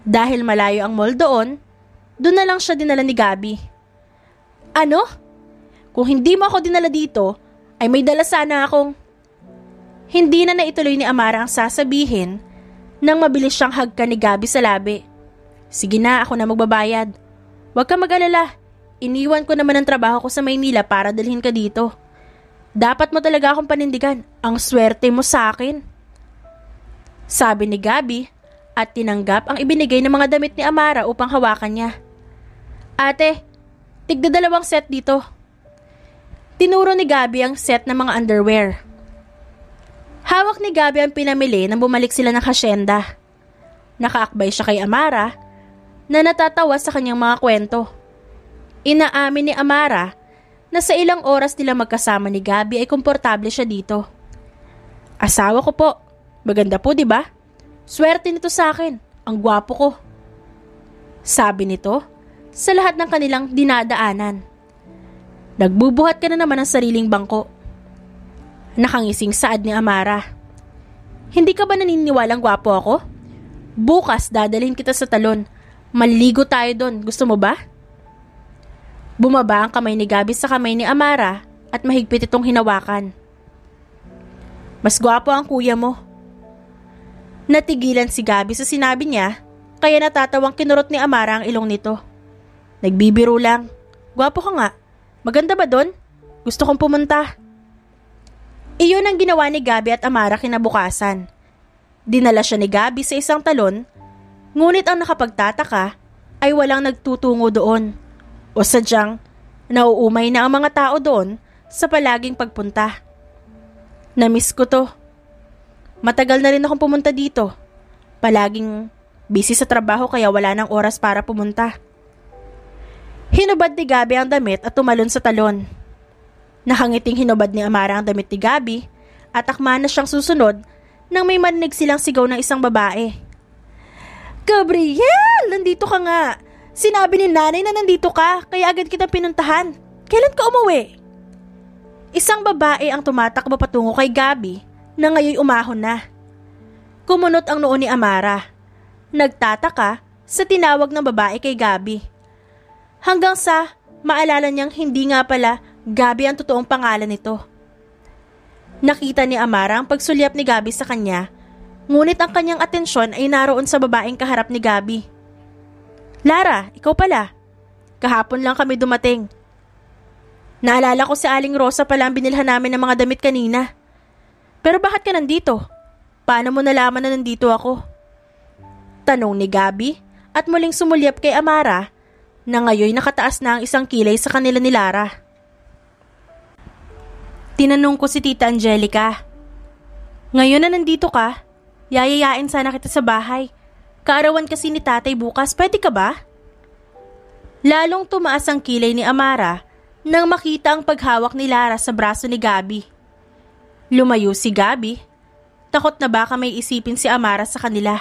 Dahil malayo ang mall doon, doon na lang siya dinala ni Gabi. Ano? Kung hindi mo ako dinala dito, ay may dala sana akong... Hindi na naituloy ni Amara ang sasabihin nang mabilis siyang hagkan ni Gabi sa labi. Sige na, ako na magbabayad. Huwag ka mag-alala. Iniwan ko naman ang trabaho ko sa Maynila para dalhin ka dito. Dapat mo talaga akong panindigan. Ang swerte mo sa akin. Sabi ni Gabi at tinanggap ang ibinigay ng mga damit ni Amara upang hawakan niya. Ate, tigda dalawang set dito. Tinuro ni Gabi ang set ng mga underwear. Hawak ni Gabi ang pinamili nang bumalik sila ng hasyenda. Nakaakbay siya kay Amara na natatawa sa kanyang mga kwento. Inaamin ni Amara na sa ilang oras nila magkasama ni Gabi ay komportable siya dito. Asawa ko po. Maganda po, di ba? Swerte nito sa akin. Ang gwapo ko. Sabi nito sa lahat ng kanilang dinadaanan. Nagbubuhat ka na naman ng sariling bangko. Nakangising saad ni Amara. Hindi ka ba naniniwalang gwapo ako? Bukas dadalhin kita sa talon. Maliligo tayo doon. Gusto mo ba? Bumaba ang kamay ni Gabi sa kamay ni Amara at mahigpit itong hinawakan. Mas gwapo ang kuya mo. Natigilan si Gabi sa sinabi niya kaya natatawang kinurot ni Amara ang ilong nito. Nagbibiro lang. Gwapo ka nga. Maganda ba doon? Gusto kong pumunta. Iyon ang ginawa ni Gabi at Amara kinabukasan. Dinala siya ni Gabi sa isang talon, ngunit ang nakapagtataka ay walang nagtutungo doon. O sadyang, nauumay na ang mga tao doon sa palaging pagpunta. Namiss ko to. Matagal na rin akong pumunta dito. Palaging busy sa trabaho kaya wala nang oras para pumunta. Hinubad ni Gabi ang damit at tumalon sa talon. Nakangiting hinubad ni Amara ang damit ni Gabi at akma na siyang susunod nang may marinig silang sigaw ng isang babae. Gabriel! Nandito ka nga! Sinabi ni nanay na nandito ka kaya agad kitang pinuntahan. Kailan ka umuwi? Isang babae ang tumatakbo patungo kay Gabi na ngayon umahon na. Kumunot ang noo ni Amara. Nagtataka sa tinawag ng babae kay Gabi. Hanggang sa maalala niyang hindi nga pala Gabi ang totoong pangalan nito. Nakita ni Amara ang pagsulyap ni Gabi sa kanya, ngunit ang kanyang atensyon ay naroon sa babaeng kaharap ni Gabi. Lara, ikaw pala. Kahapon lang kami dumating. Naalala ko si Aling Rosa pala ang binilhan namin ng mga damit kanina. Pero bakit ka nandito? Paano mo nalaman na nandito ako? Tanong ni Gabi at muling sumulyap kay Amara na ngayon nakataas na ang isang kilay sa kanila ni Lara. Tinanong ko si Tita Angelica. Ngayon na nandito ka, yayayain sana kita sa bahay. Kaarawan kasi ni tatay bukas, pwede ka ba? Lalong tumaas ang kilay ni Amara nang makita ang paghawak ni Lara sa braso ni Gabi. Lumayo si Gabi. Takot na baka may isipin si Amara sa kanila.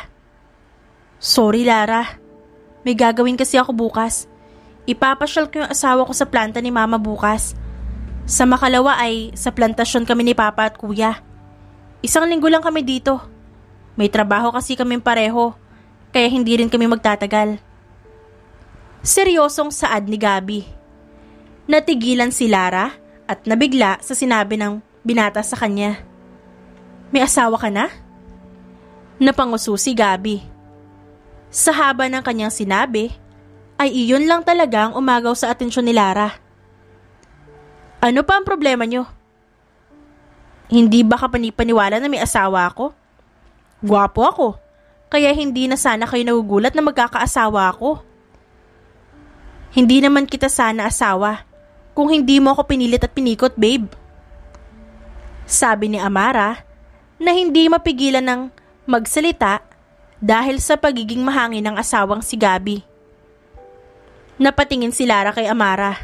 Sorry Lara, may gagawin kasi ako bukas. Ipapasyal ko yung asawa ko sa planta ni Mama bukas. Sa makalawa ay sa plantasyon kami ni Papa at Kuya. Isang linggo lang kami dito. May trabaho kasi kaming pareho, kaya hindi rin kami magtatagal. Seryosong saad ni Gabi. Natigilan si Lara at nabigla sa sinabi ng binata sa kanya. May asawa ka na? Napanguso si Gabi. Sa haba ng kanyang sinabi, ay iyon lang talaga ang umagaw sa atensyon ni Lara. Ano pa ang problema nyo? Hindi ba ka panipaniwala na may asawa ako? Gwapo ako, kaya hindi na sana kayo nagugulat na magkakaasawa ako. Hindi naman kita sana asawa kung hindi mo ako pinilit at pinikot, babe. Sabi ni Amara na hindi mapigilan ng magsalita dahil sa pagiging mahangin ng asawang si Gabi. Napatingin si Lara kay Amara.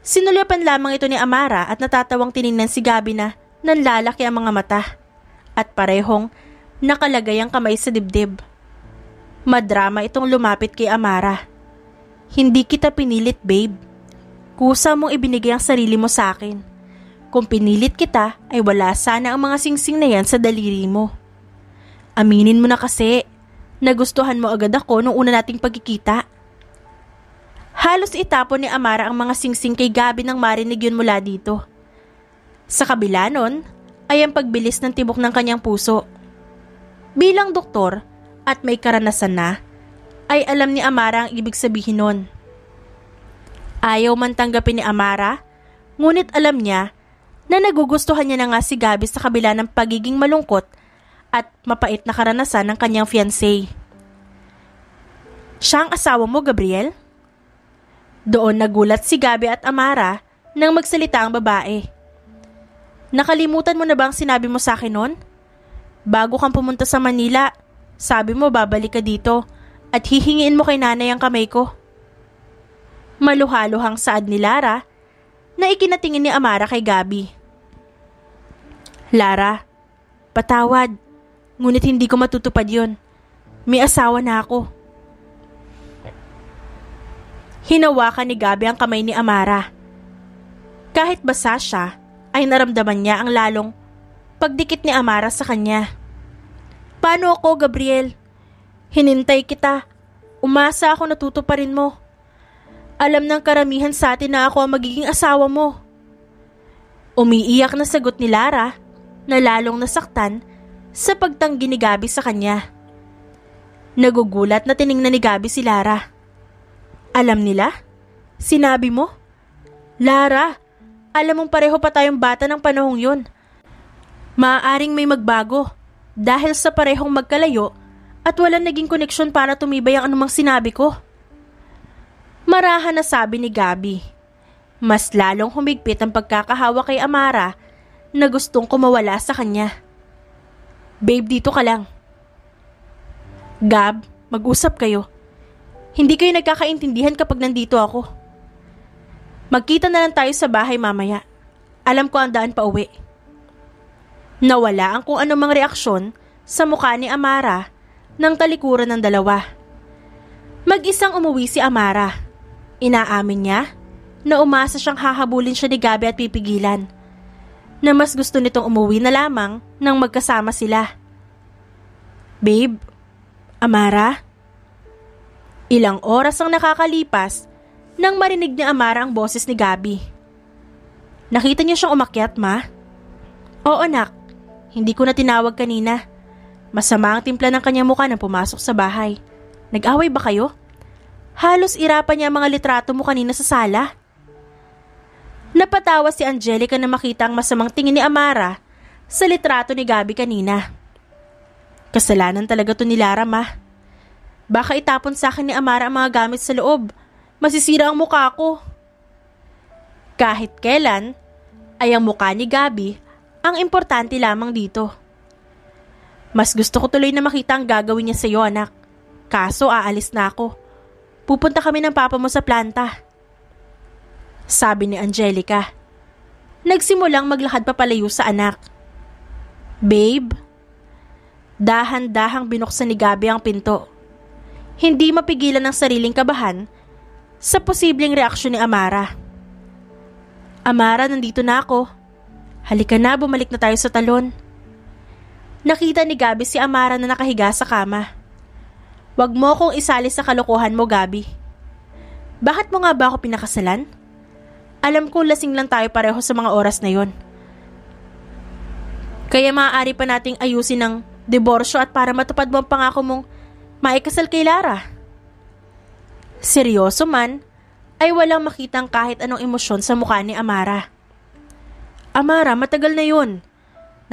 Sinulyapan lamang ito ni Amara at natatawang tiningnan si Gabi na nanlalaki ang mga mata at parehong nakalagay ang kamay sa dibdib. Madrama itong lumapit kay Amara. Hindi kita pinilit, babe. Kusa mong ibinigay ang sarili mo sa akin. Kung pinilit kita ay wala sana ang mga singsing na yan sa daliri mo. Aminin mo na kasi, nagustuhan mo agad ako nung una nating pagkikita. Halos itapon ni Amara ang mga singsing kay Gabi nang marinig yun mula dito. Sa kabila nun, ay ang pagbilis ng tibok ng kanyang puso. Bilang doktor at may karanasan na, ay alam ni Amara ang ibig sabihin nun. Ayaw man tanggapin ni Amara, ngunit alam niya na nagugustuhan niya na nga si Gabi sa kabila ng pagiging malungkot at mapait na karanasan ng kanyang fiancé. Siya ang asawa mo, Gabriel? Doon nagulat si Gabi at Amara nang magsalita ang babae. Nakalimutan mo na ba ang sinabi mo sa akin noon? Bago kang pumunta sa Manila, sabi mo babalik ka dito at hihingiin mo kay nanay ang kamay ko. Maluhaluhang saad ni Lara na ikinatingin ni Amara kay Gabi. Lara, patawad. Ngunit hindi ko matutupad yun. May asawa na ako. Hinawakan ni Gabi ang kamay ni Amara. Kahit basa siya, ay naramdaman niya ang lalong pagdikit ni Amara sa kanya. Paano ako, Gabriel? Hinintay kita. Umasa ako natutuparin mo. Alam ng karamihan sa atin na ako ang magiging asawa mo. Umiiyak na sagot ni Lara na lalong nasaktan sa pagtanggi ni Gabi sa kanya. Nagugulat na tiningnan ni Gabi si Lara. Alam nila? Sinabi mo? Lara, alam mong pareho pa tayong bata ng panahong yun. Maaaring may magbago dahil sa parehong magkalayo at walang naging koneksyon para tumibay ang anumang sinabi ko. Marahan na sabi ni Gabi. Mas lalong humigpit ang pagkakahawa kay Amara na gustong kumawala sa kanya. Babe, dito ka lang. Gab, mag-usap kayo. Hindi kayo nagkakaintindihan kapag nandito ako. Magkita na lang tayo sa bahay mamaya. Alam ko ang daan pa uwi. Nawala ang kung anumang reaksyon sa mukha ni Amara ng talikuran ng dalawa. Mag-isang umuwi si Amara. Inaamin niya na umasa siyang hahabulin siya ni Gabi at pipigilan. Na mas gusto nitong umuwi na lamang nang magkasama sila. Babe, Amara? Ilang oras ang nakakalipas nang marinig ni Amara ang boses ni Gabi. Nakita niya siyang umakyat, ma? Oo, anak. Hindi ko na tinawag kanina. Masama ang timpla ng kanyang mukha nang pumasok sa bahay. Nag-away ba kayo? Halos irapan niya ang mga litrato mo kanina sa sala. Napatawa si Angelica na makita ang masamang tingin ni Amara sa litrato ni Gabi kanina. Kasalanan talaga to ni Lara, ma. Baka itapon sa akin ni Amara ang mga gamit sa loob. Masisira ang mukha ko. Kahit kailan, ay ang mukha ni Gabi ang importante lamang dito. Mas gusto ko tuloy na makita ang gagawin niya sa iyo, anak. Kaso aalis na ako. Pupunta kami ng papa mo sa planta. Sabi ni Angelica. Nagsimulang maglakad papalayo sa anak. Babe, dahan-dahang binuksan ni Gabi ang pinto. Hindi mapigilan ang sariling kabahan sa posibleng reaksyon ni Amara. Amara, nandito na ako. Halika na, bumalik na tayo sa talon. Nakita ni Gabi si Amara na nakahiga sa kama. Huwag mo kong isali sa kalokohan mo, Gabi. Bakit mo nga ba ako pinakasalan? Alam ko lasing lang tayo pareho sa mga oras na yon. Kaya maaari pa nating ayusin ang diborsyo at para matupad mo ang pangako mong maikasal kay Lara. Seryoso man, ay walang makitang kahit anong emosyon sa mukha ni Amara. Amara, matagal na yun.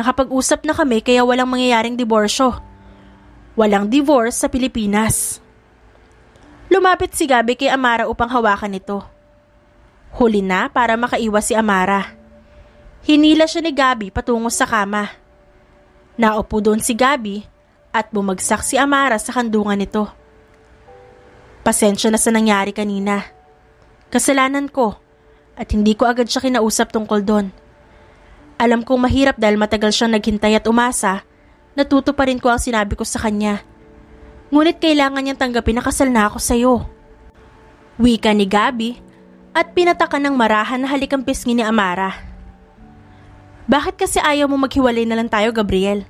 Nakapag-usap na kami kaya walang mangyayaring diborsyo. Walang divorce sa Pilipinas. Lumapit si Gabi kay Amara upang hawakan ito. Huli na para makaiwas si Amara. Hinila siya ni Gabi patungo sa kama. Naupo doon si Gabi at bumagsak si Amara sa kandungan nito. Pasensya na sa nangyari kanina. Kasalanan ko at hindi ko agad siya kinausap tungkol doon. Alam kong mahirap dahil matagal siyang naghintay at umasa, natutuparin ko ang sinabi ko sa kanya. Ngunit kailangan niyang tanggapin na kasal na ako sa iyo. Wika ni Gabi at pinatakan ng marahan na halikang pisngi ni Amara. Bakit kasi ayaw mo maghiwalay na lang tayo, Gabriel?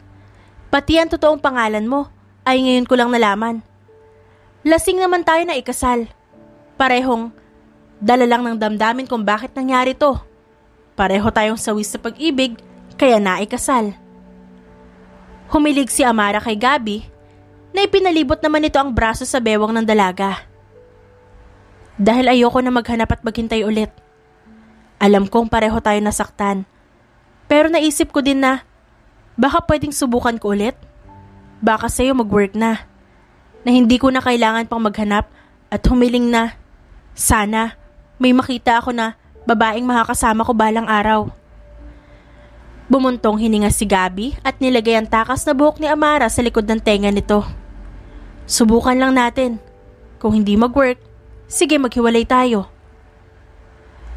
Pati ang totoong pangalan mo ay ngayon ko lang nalaman. Lasing naman tayo na ikasal. Parehong dala lang ng damdamin kung bakit nangyari to. Pareho tayong sawi sa pag-ibig kaya naikasal. Humilig si Amara kay Gabi na ipinalibot naman nito ang braso sa bewang ng dalaga. Dahil ayoko na maghanap at maghintay ulit. Alam kong pareho tayo nasaktan. Pero naisip ko din na baka pwedeng subukan ko ulit. Baka sa'yo mag-work na. Na hindi ko na kailangan pang maghanap at humiling na. Sana may makita ako na babaeng makakasama ko balang araw. Bumuntong hininga si Gabi at nilagay ang takas na buhok ni Amara sa likod ng tenga nito. Subukan lang natin. Kung hindi mag-work, sige maghiwalay tayo.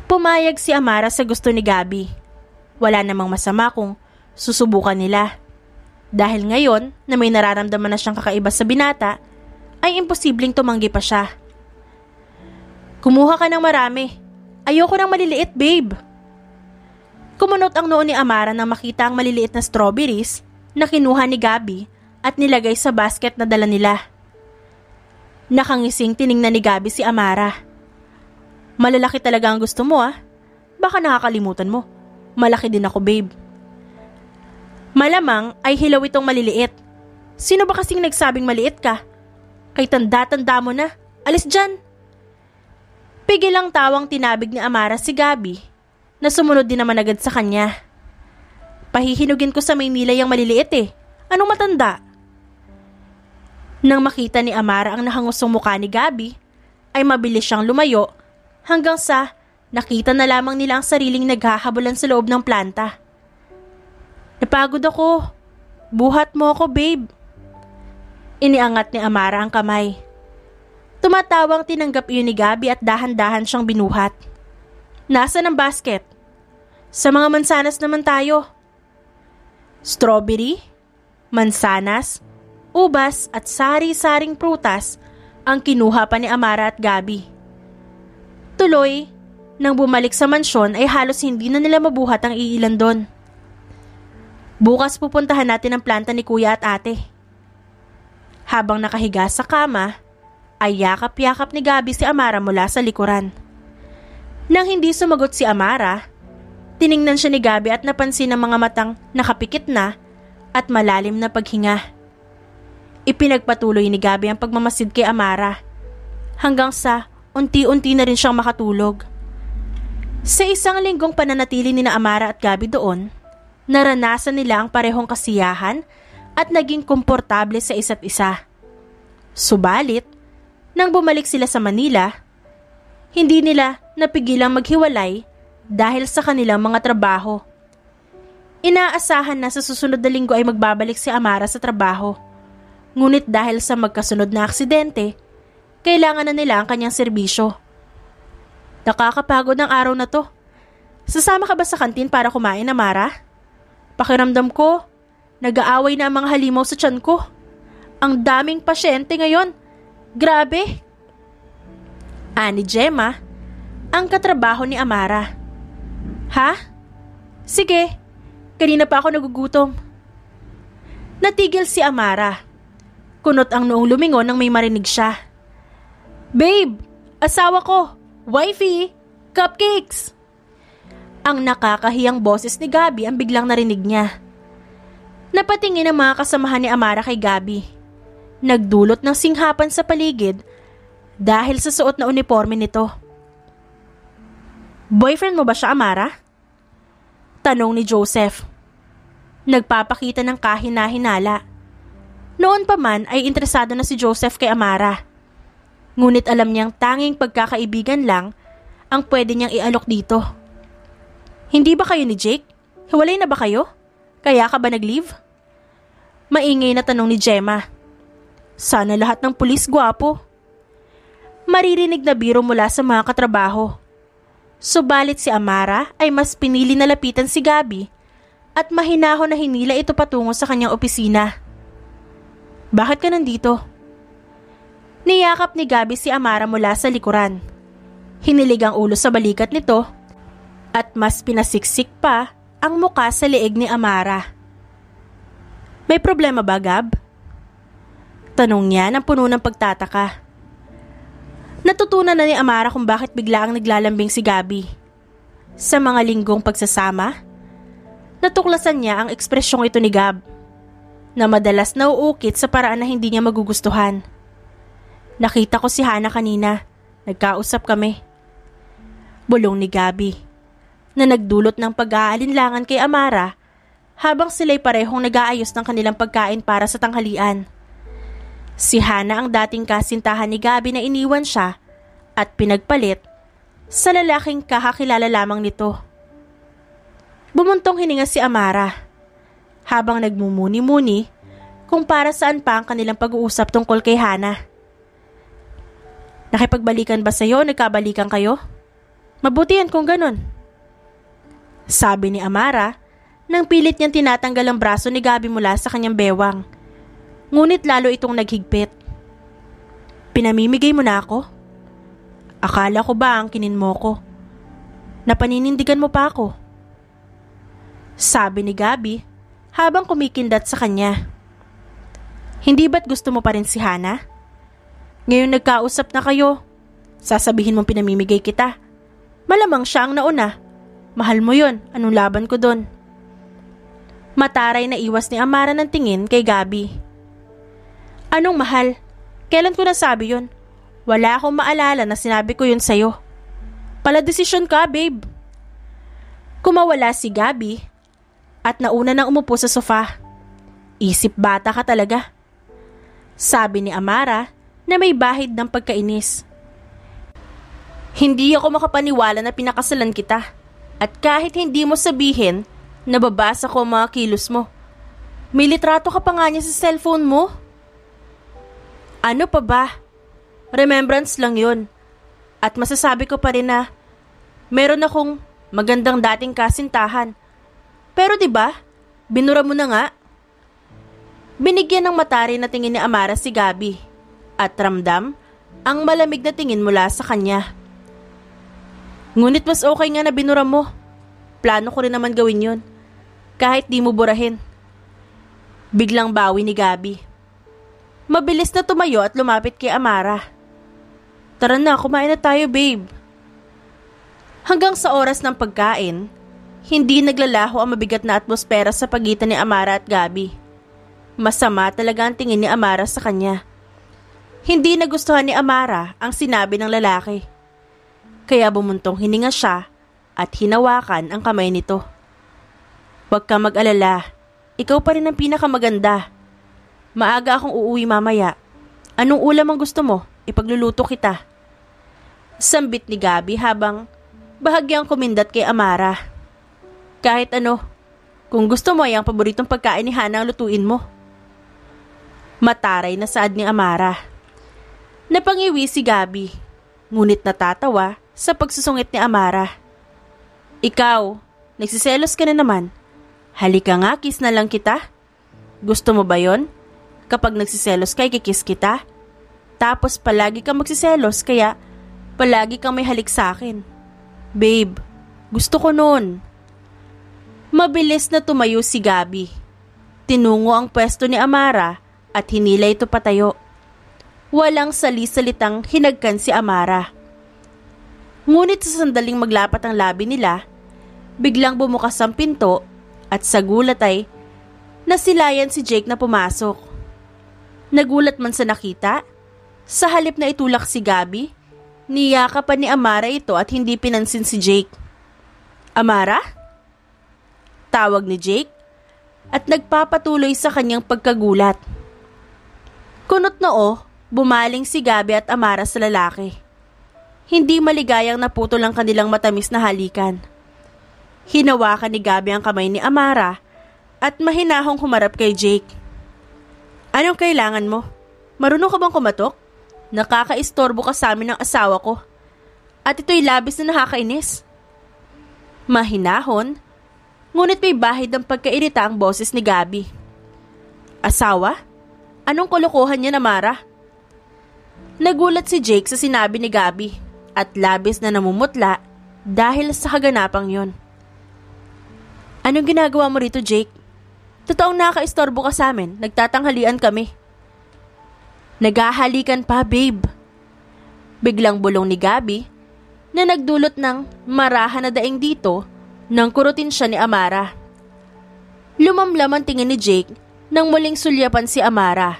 Pumayag si Amara sa gusto ni Gabi. Wala namang masama kung susubukan nila. Dahil ngayon na may nararamdaman na siyang kakaiba sa binata, ay imposibleng tumanggi pa siya. Kumuha ka ng marami. Ayoko ng maliliit, babe. Kumunot ang noo ni Amara nang makita ang maliliit na strawberries na kinuha ni Gabi at nilagay sa basket na dala nila. Nakangising tiningnan ni Gabi si Amara. Malalaki talaga ang gusto mo ah. Baka nakakalimutan mo. Malaki din ako, babe. Malamang ay hilaw itong maliliit. Sino ba kasing nagsabing maliit ka? Kay tanda-tanda mo na. Alis dyan! Pigil ang tawang tinabig ni Amara si Gabi na sumunod din naman agad sa kanya. Pahihinugin ko sa Maynila yung maliliit eh. Anong matanda? Nang makita ni Amara ang nahangusong mukha ni Gabi, ay mabilis siyang lumayo hanggang sa nakita na lamang nila ang sariling naghahabulan sa loob ng planta. Napagod ako. Buhat mo ako, babe. Iniangat ni Amara ang kamay. Tumatawang tinanggap iyon ni Gabby at dahan-dahan siyang binuhat. Nasaan ang basket? Sa mga mansanas naman tayo. Strawberry, mansanas, ubas at sari-saring prutas ang kinuha pa ni Amara at Gabby. Tuloy, nang bumalik sa mansyon ay halos hindi na nila mabuhat ang iilan doon. Bukas pupuntahan natin ang planta ni Kuya at Ate. Habang nakahiga sa kama, ay yakap-yakap ni Gabby si Amara mula sa likuran. Nang hindi sumagot si Amara, tiningnan siya ni Gabby at napansin ang mga matang nakapikit na at malalim na paghinga. Ipinagpatuloy ni Gabby ang pagmamasid kay Amara, hanggang sa unti-unti na rin siyang makatulog. Sa isang linggong pananatili ni na Amara at Gabby doon, naranasan nila ang parehong kasiyahan at naging komportable sa isa't isa. Subalit, nang bumalik sila sa Manila, hindi nila napigilang maghiwalay dahil sa kanilang mga trabaho. Inaasahan na sa susunod na linggo ay magbabalik si Amara sa trabaho. Ngunit dahil sa magkasunod na aksidente, kailangan na nila ang kanyang serbisyo. Nakakapagod ang araw na to. Sasama ka ba sa kantin para kumain, Amara? Pakiramdam ko, nag-aaway na ang mga halimaw sa tiyan ko. Ang daming pasyente ngayon. Grabe! Ani Gemma, ang katrabaho ni Amara. Ha? Sige, kanina pa ako nagugutom. Natigil si Amara. Kunot ang noong lumingon nang may marinig siya. Babe, asawa ko, wifey, cupcakes! Ang nakakahiyang boses ni Gabby ang biglang narinig niya. Napatingin ang mga kasamahan ni Amara kay Gabby. Nagdulot ng singhapan sa paligid dahil sa suot na uniporme nito. Boyfriend mo ba siya, Amara? Tanong ni Joseph. Nagpapakita ng kahina-hinala. Noon pa man ay interesado na si Joseph kay Amara. Ngunit alam niyang tanging pagkakaibigan lang ang pwede niyang ialok dito. Hindi ba kayo ni Jake? Hiwalay na ba kayo? Kaya ka ba nag-leave? Maingay na tanong ni Gemma. Sana lahat ng pulis gwapo. Maririnig na biro mula sa mga katrabaho. Subalit si Amara ay mas pinili na lapitan si Gabby at mahinahon na hinila ito patungo sa kanyang opisina. Bakit ka nandito? Niyakap ni Gabby si Amara mula sa likuran. Hinilig ang ulo sa balikat nito at mas pinasiksik pa ang muka sa leeg ni Amara. May problema ba, Gab? Tanong niya ng puno ng pagtataka. Natutunan na ni Amara kung bakit biglaang naglalambing si Gabby. Sa mga linggong pagsasama, natuklasan niya ang ekspresyong ito ni Gab, na madalas nauukit sa paraan na hindi niya magugustuhan. Nakita ko si Hannah kanina, nagkausap kami. Bulong ni Gabby, na nagdulot ng pag-aalinlangan kay Amara habang sila'y parehong nag-aayos ng kanilang pagkain para sa tanghalian. Si Hannah ang dating kasintahan ni Gabby na iniwan siya at pinagpalit sa lalaking kakakilala lamang nito. Bumuntong hininga si Amara habang nagmumuni-muni kung para saan pa ang kanilang pag-uusap tungkol kay Hannah. Nakipagbalikan ba sa'yo o nagkabalikan kayo? Mabuti yan kung ganun. Sabi ni Amara nang pilit niyang tinatanggal ang braso ni Gabby mula sa kanyang bewang. Ngunit lalo itong naghigpit. Pinamimigay mo na ako? Akala ko ba ang kinin mo ko? Napaninindigan mo pa ako? Sabi ni Gabby habang kumikindat sa kanya. Hindi ba't gusto mo pa rin si Hannah? Ngayon nagkausap na kayo. Sasabihin mong pinamimigay kita. Malamang siya ang nauna. Mahal mo yun. Anong laban ko dun? Mataray na iwas ni Amara ng tingin kay Gabby. Anong mahal? Kailan ko nasabi yun? Wala akong maalala na sinabi ko yun sa'yo. Paladesisyon ka, babe. Kumawala si Gabby at nauna nang umupo sa sofa. Isip bata ka talaga. Sabi ni Amara na may bahid ng pagkainis. Hindi ako makapaniwala na pinakasalan kita at kahit hindi mo sabihin, nababasa ko mga kilos mo. May litrato ka pa nga niya sa cellphone mo? Ano pa ba? Remembrance lang yun. At masasabi ko pa rin na meron akong magandang dating kasintahan. Pero diba, binura mo na nga. Binigyan ng matari na tingin ni Amara si Gabi at ramdam ang malamig na tingin mula sa kanya. Ngunit mas okay nga na binura mo. Plano ko rin naman gawin yun. Kahit di mo burahin. Biglang bawi ni Gabi. Mabilis na tumayo at lumapit kay Amara. Tara na, kumain na tayo, babe. Hanggang sa oras ng pagkain, hindi naglalaho ang mabigat na atmosfera sa pagitan ni Amara at Gabi. Masama talaga ang tingin ni Amara sa kanya. Hindi nagustuhan ni Amara ang sinabi ng lalaki. Kaya bumuntong hininga siya at hinawakan ang kamay nito. Huwag ka mag-alala, ikaw pa rin ang pinakamaganda. Maaga akong uuwi mamaya. Anong ulam ang gusto mo? Ipagluluto kita. Sambit ni Gabi habang bahagyang kumindat kay Amara. Kahit ano, kung gusto mo ay ang paboritong pagkain ni Hannah ang lutuin mo. Mataray na saad ni Amara. Napangiwi si Gabi, ngunit natatawa sa pagsusungit ni Amara. Ikaw, nagsiselos ka na naman. Halika nga, kiss na lang kita. Gusto mo ba yon? Kapag nagsiselos ka, kikiss kita. Tapos palagi kang magsiselos, kaya palagi kang may halik sa akin. Babe, gusto ko nun. Mabilis na tumayo si Gabi. Tinungo ang pwesto ni Amara at hinila ito patayo. Walang sali-salitang hinagkan si Amara. Ngunit sa sandaling maglapat ang labi nila, biglang bumukas ang pinto at sa gulat ay nasilayan si Jake na pumasok. Nagulat man sa nakita, sa halip na itulak si Gabi, niyakapan ni Amara ito at hindi pinansin si Jake. Amara? Tawag ni Jake at nagpapatuloy sa kanyang pagkagulat. Kunot noo, bumaling si Gabi at Amara sa lalaki. Hindi maligayang naputol ang kanilang matamis na halikan. Hinawakan ni Gabi ang kamay ni Amara at mahinahong humarap kay Jake. Anong kailangan mo? Marunong ka bang kumatok? Nakakaistorbo ka sa amin ng asawa ko. At ito'y labis na nakakainis. Mahinahon, ngunit may bahid ng pagkairita ang boses ni Gabi. Asawa? Anong kalokohan niya, Amara? Nagulat si Jake sa sinabi ni Gabi at labis na namumutla dahil sa kaganapang yon. Anong ginagawa mo rito, Jake? Totoong nakaistorbo ka sa amin. Nagtatanghalian kami. Nagahalikan pa, babe. Biglang bulong ni Gabi na nagdulot ng marahan na daing dito nang kurutin siya ni Amara. Lumamlam ang tingin ni Jake nang muling sulyapan si Amara.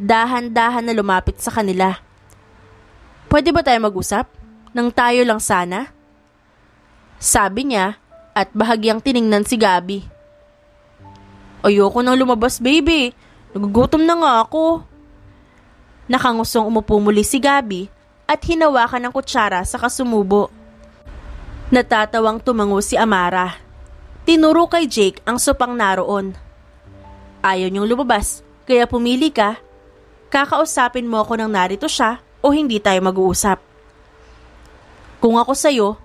Dahan-dahan na lumapit sa kanila. Pwede ba tayo mag-usap? Nang tayo lang sana? Sabi niya at bahagyang tiningnan si Gabi. Ayoko nang lumabas, baby. Nagugutom na nga ako. Nakangusong umupo muli si Gabi at hinawakan ng kutsara sa kasumubo. Natatawang tumango si Amara. Tinuro kay Jake ang sopang naroon. Ayaw niyong lumabas, kaya pumili ka. Kakausapin mo ako nang narito siya o hindi tayo mag-uusap. Kung ako sa'yo,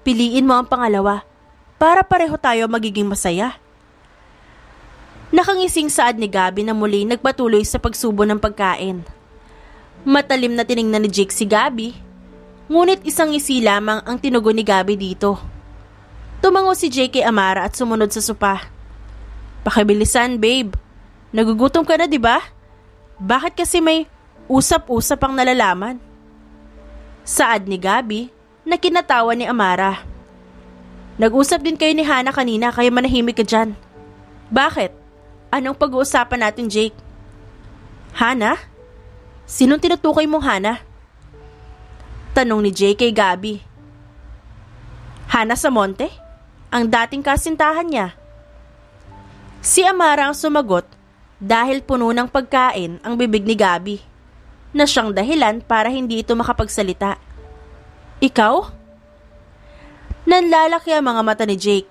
piliin mo ang pangalawa para pareho tayo magiging masaya. Nakangising saad ni Gabi na muli nagpatuloy sa pagsubo ng pagkain. Matalim na tiningnan ni Jake si Gabi, ngunit isang ngisi lamang ang tinugon ni Gabi dito. Tumango si Jake kay Amara at sumunod sa sopa. Pakibilisan, babe. Nagugutom ka na, diba? Bakit kasi may usap-usap ang nalalaman? Saad ni Gabi na kinatawa ni Amara. Nag-usap din kayo ni Hannah kanina, kaya manahimik ka dyan. Bakit? Anong pag-uusapan natin, Jake? Hannah? Sinong tinutukoy mong Hannah? Tanong ni Jake kay Gabi. Hannah sa Monte? Ang dating kasintahan niya. Si Amara ang sumagot dahil puno ng pagkain ang bibig ni Gabi na siyang dahilan para hindi ito makapagsalita. Ikaw? Nanlalaki ang mga mata ni Jake.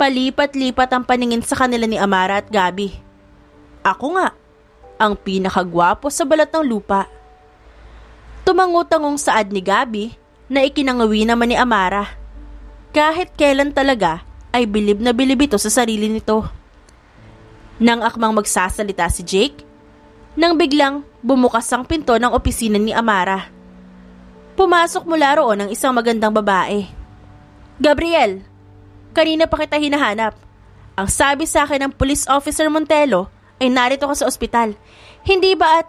Palipat-lipat ang paningin sa kanila ni Amara at Gabi. Ako nga, ang pinakagwapo sa balat ng lupa. Tumangutangong saad ni Gabby na ikinangawi naman ni Amara. Kahit kailan talaga ay bilib na bilib ito sa sarili nito. Nang akmang magsasalita si Jake, nang biglang bumukas ang pinto ng opisina ni Amara. Pumasok mula roon ang isang magandang babae. Gabriel, kanina pa kita hinahanap. Ang sabi sa akin ng police officer Montelo ay narito ka sa ospital. Hindi ba at...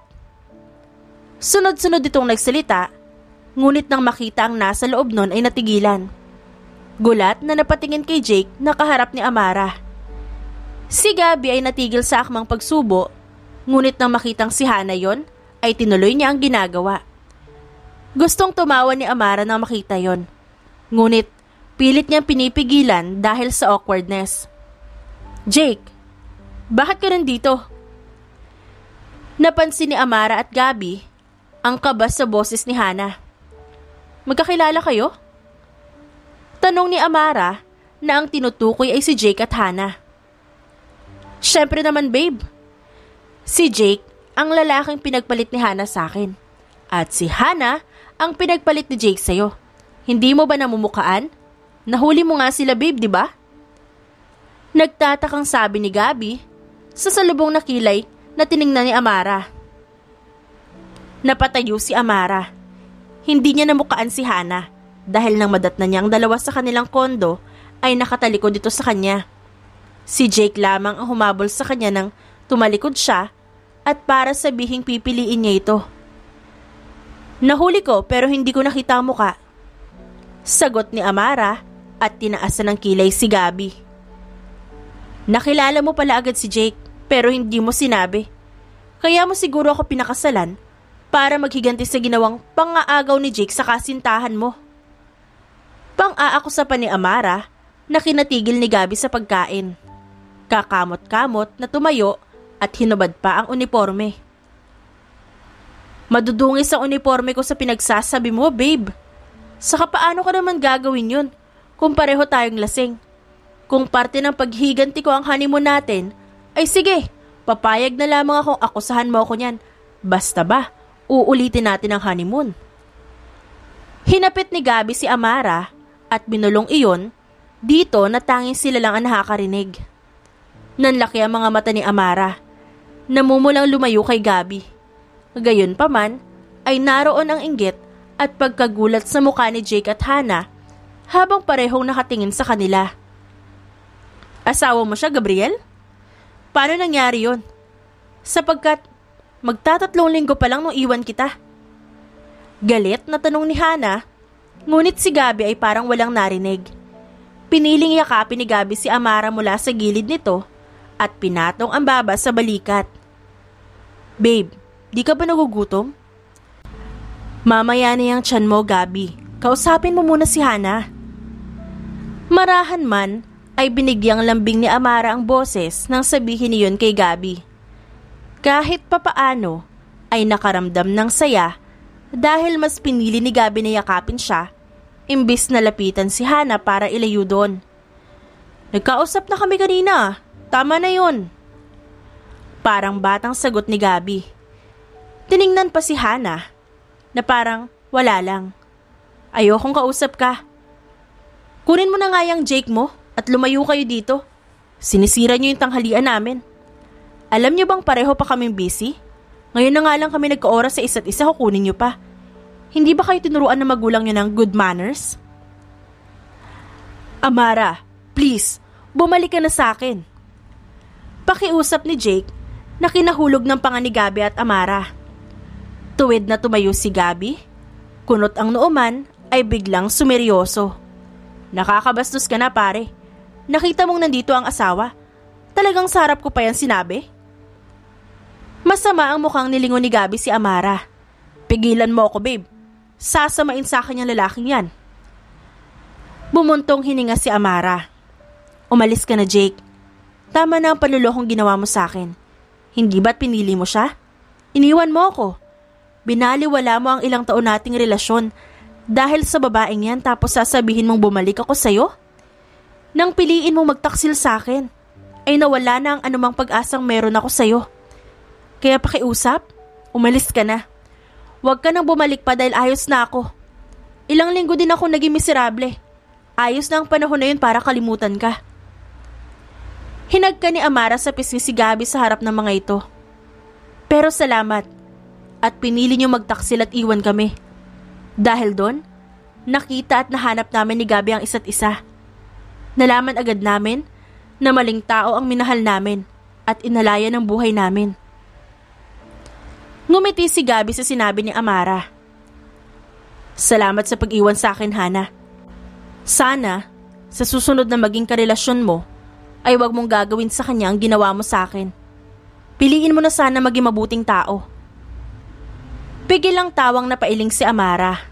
Sunod-sunod itong nagsalita, ngunit nang makita ang nasa loob nun ay natigilan. Gulat na napatingin kay Jake na kaharap ni Amara. Si Gabby ay natigil sa akmang pagsubo, ngunit nang makitang si Hannah yon ay tinuloy niya ang ginagawa. Gustong tumawa ni Amara nang makita yon, ngunit pilit niyang pinipigilan dahil sa awkwardness. Jake, bakit ka nandito? Napansin ni Amara at Gabby ang kaba sa boses ni Hannah. Magkakilala kayo? Tanong ni Amara na ang tinutukoy ay si Jake at Hannah. Siyempre naman, babe. Si Jake ang lalaking pinagpalit ni Hannah sa akin. At si Hannah ang pinagpalit ni Jake sa'yo. Hindi mo ba namumukaan? Nahuli mo nga sila, babe, di ba? Nagtatakang sabi ni Gabby sa salubong na kilay na tiningnan ni Amara. Napatayo si Amara. Hindi niya namukaan si Hannah dahil nang madatnan niya ang dalawa sa kanilang kondo ay nakatalikod dito sa kanya. Si Jake lamang ang humabol sa kanya nang tumalikod siya at para sabihing pipiliin niya ito. Nahuli ko pero hindi ko nakita ang muka. Sagot ni Amara at tinaasan ng kilay si Gabby. Nakilala mo pala agad si Jake pero hindi mo sinabi. Kaya mo siguro ako pinakasalan para maghiganti sa ginawang pang-aagaw ni Jake sa kasintahan mo. Pang-aakusa pa ni Amara na kinatigil ni Gabby sa pagkain. Kakamot-kamot na tumayo at hinubad pa ang uniporme. Madudungis ang uniporme ko sa pinagsasabi mo, babe. Saka paano ka naman gagawin yun kung pareho tayong lasing? Kung parte ng paghiganti ko ang honeymoon natin, ay sige, papayag na lamang akong akusahan mo ako niyan. Basta ba? Uulitin natin ang honeymoon. Hinapit ni Gabby si Amara at binulong iyon dito na tanging sila lang ang nakakarinig. Nanlaki ang mga mata ni Amara. Namumulang lumayo kay Gabby. Gayunpaman ay naroon ang inggit at pagkagulat sa mukha ni Jake at Hannah habang parehong nakatingin sa kanila. Asawa mo siya, Gabriel? Paano nangyari yun? Sapagkat magtatatlong linggo pa lang nung iwan kita. Galit na tanong ni Hannah, ngunit si Gabby ay parang walang narinig. Piniling yakapin ni Gabby si Amara mula sa gilid nito at pinatong ang baba sa balikat. Babe, di ka ba nagugutom? Mamaya na yung tiyan mo, Gabby. Kausapin mo muna si Hannah. Marahan man ay binigyang lambing ni Amara ang boses nang sabihin niyon kay Gabby. Kahit papaano ay nakaramdam ng saya dahil mas pinili ni Gabby na yakapin siya imbis na lapitan si Hannah para ilayo doon. Nagkausap na kami kanina, tama na yun. Parang batang sagot ni Gabby. Tiningnan pa si Hannah na parang wala lang. Ayokong kausap ka. Kunin mo na nga yung Jake mo at lumayo kayo dito. Sinisira niyo yung tanghalian namin. Alam niyo bang pareho pa kaming busy? Ngayon na nga lang kami nagka-oras sa isa't isa, kukunin niyo pa. Hindi ba kayo tinuruan ng magulang niyo ng good manners? Amara, please, bumalik ka na sa akin. Pakiusap ni Jake na kinahulog ng panga ni Gabby at Amara. Tuwid na tumayo si Gabby, kunot ang nooman ay biglang sumeryoso. Nakakabastos ka na, pare. Nakita mong nandito ang asawa. Talagang sarap ko pa yan sinabi. Masama ang mukhang nilingon ni Gabby si Amara. Pigilan mo ako, babe. Sasamain sa akin yung lalaking yan. Bumuntong hininga si Amara. Umalis ka na, Jake. Tama na ang panlulokong ginawa mo sa akin. Hindi ba't pinili mo siya? Iniwan mo ako. Binaliwala mo ang ilang taon nating relasyon dahil sa babaeng yan tapos sasabihin mong bumalik ako sa'yo? Nang piliin mong magtaksil sa akin, ay nawala na ang anumang pag-asang meron ako sa'yo. Kaya pakiusap, umalis ka na. Huwag ka nang bumalik pa dahil ayos na ako. Ilang linggo din ako naging miserable. Ayos na ang panahon na yun para kalimutan ka. Hinagka ni Amara sa pisngi si Gabi sa harap ng mga ito. Pero salamat. At pinili niyo magtaksil at iwan kami. Dahil doon, nakita at nahanap namin ni Gabi ang isa't isa. Nalaman agad namin na maling tao ang minahal namin at inalaya ng buhay namin. Ngumiti si Gabi sa sinabi ni Amara. Salamat sa pag-iwan sa akin, Hannah. Sana, sa susunod na maging karelasyon mo, ay huwag mong gagawin sa kanya ang ginawa mo sa akin. Piliin mo na sana maging mabuting tao. Pigil ang tawang napailing si Amara.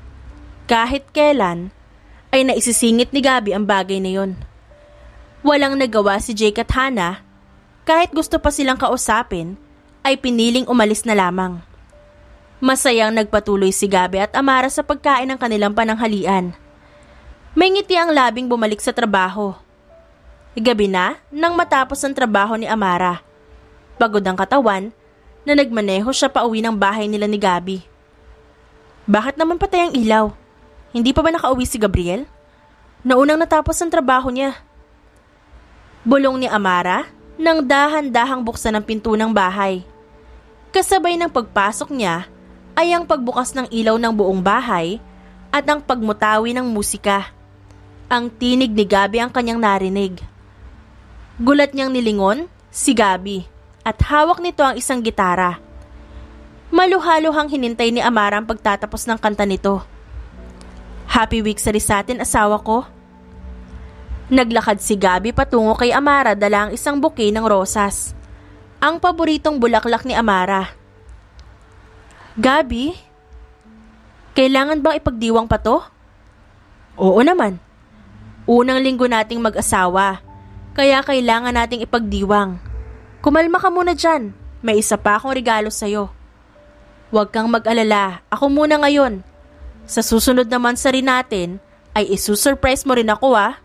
Kahit kailan, ay naisisingit ni Gabi ang bagay na yun. Walang nagawa si Jake at Hannah, kahit gusto pa silang kausapin, ay piniling umalis na lamang. Masayang nagpatuloy si Gabi at Amara sa pagkain ng kanilang pananghalian. May ngiti ang labing bumalik sa trabaho. Gabi na nang matapos ang trabaho ni Amara. Pagod ang katawan na nagmaneho siya pauwi ng bahay nila ni Gabi. Bakit naman patay ang ilaw? Hindi pa ba nakauwi si Gabriel? Naunang natapos ang trabaho niya. Bulong ni Amara nang dahan-dahang buksan ang pinto ng bahay. Kasabay ng pagpasok niya ay ang pagbukas ng ilaw ng buong bahay at ang pagmutawi ng musika. Ang tinig ni Gabi ang kanyang narinig. Gulat niyang nilingon si Gabi at hawak nito ang isang gitara. Maluhaluhang hinintay ni Amara ang pagtatapos ng kanta nito. Happy week sali sa atin, asawa ko. Naglakad si Gabi patungo kay Amara dala ang isang bouquet ng rosas. Ang paboritong bulaklak ni Amara. Gabi, kailangan bang ipagdiwang pa to? Oo naman. Unang linggo nating mag-asawa, kaya kailangan nating ipagdiwang. Kumalma ka muna dyan, may isa pa akong regalo sa'yo. Huwag kang mag-alala, ako muna ngayon. Sa susunod naman sa rin natin, ay isusurprise mo rin ako ah.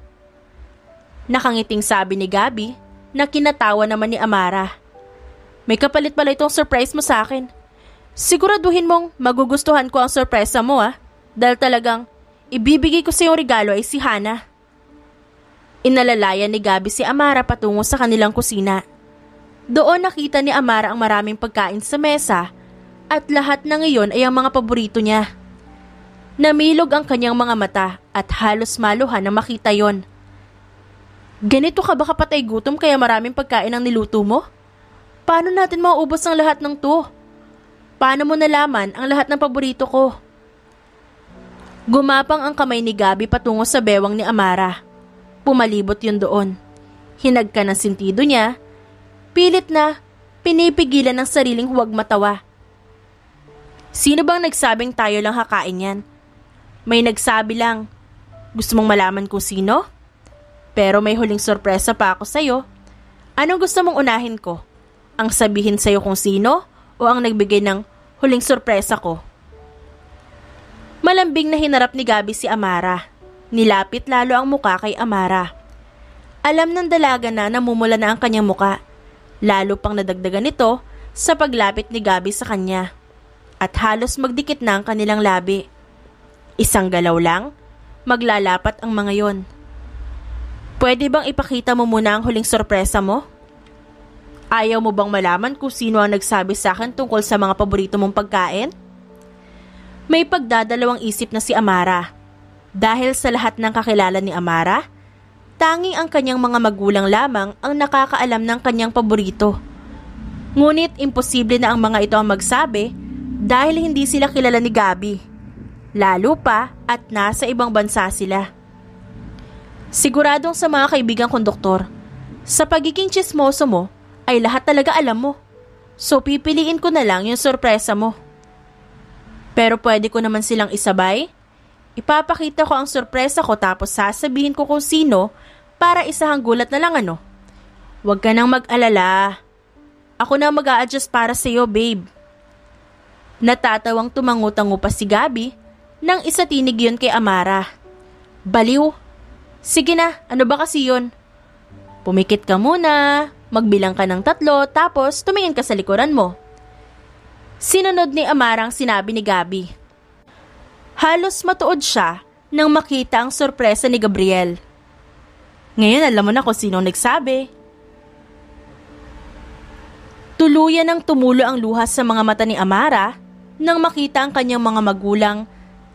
Nakangiting sabi ni Gabi na kinatawa naman ni Amara. May kapalit pala itong surprise mo sa akin. Siguraduhin mong magugustuhan ko ang surpresa mo ah. Dahil talagang ibibigay ko sa iyong regalo ay si Hannah. Inalalayan ni Gabi si Amara patungo sa kanilang kusina. Doon nakita ni Amara ang maraming pagkain sa mesa at lahat ng iyon ay ang mga paborito niya. Namilog ang kanyang mga mata at halos maluha na makita yon. Ganito ka ba kapatay gutom kaya maraming pagkain ang niluto mo? Paano natin mauubos ang lahat ng to? Paano mo nalaman ang lahat ng paborito ko? Gumapang ang kamay ni Gabi patungo sa bewang ni Amara. Pumalibot yun doon. Hinagka ng sintido niya. Pilit na pinipigilan ng sariling huwag matawa. Sino bang nagsabing tayo lang hakain yan? May nagsabi lang, gusto mong malaman kung sino? Pero may huling sorpresa pa ako sa'yo. Anong gusto mong unahin ko? Ang sabihin sa'yo kung sino o ang nagbigay ng huling sorpresa ko. Malambing na hinarap ni Gabi si Amara. Nilapit lalo ang muka kay Amara. Alam ng dalaga na namumula na ang kanyang muka. Lalo pang nadagdagan nito sa paglapit ni Gabi sa kanya. At halos magdikit na ang kanilang labi. Isang galaw lang, maglalapat ang mga yon. Pwede bang ipakita mo muna ang huling sorpresa mo? Ayaw mo bang malaman kung sino ang nagsabi sa akin tungkol sa mga paborito mong pagkain? May pagdadalawang isip na si Amara. Dahil sa lahat ng kakilala ni Amara, tanging ang kanyang mga magulang lamang ang nakakaalam ng kanyang paborito. Ngunit imposible na ang mga ito ang magsabi dahil hindi sila kilala ni Gabi. Lalo pa at nasa ibang bansa sila. Siguradong sa mga kaibigang konduktor, sa pagiging tsismoso mo, ay lahat talaga alam mo. So pipiliin ko na lang yung sorpresa mo. Pero pwede ko naman silang isabay. Ipapakita ko ang sorpresa ko tapos sasabihin ko kung sino para isahang gulat na lang ano. Huwag ka nang mag-alala. Ako na mag-a-adjust para sa'yo, babe. Natatawang tumangutango pa si Gabi nang isa tinig yun kay Amara. Baliw. Sige na, ano ba kasi yun? Pumikit ka muna. Magbilang ka ng tatlo tapos tumingin ka sa likuran mo. Sinunod ni Amara ang sinabi ni Gabi. Halos matuod siya nang makita ang sorpresa ni Gabriel. Ngayon alam mo na kung sino nagsabi. Tuluyan nang tumulo ang luha sa mga mata ni Amara nang makita ang kanyang mga magulang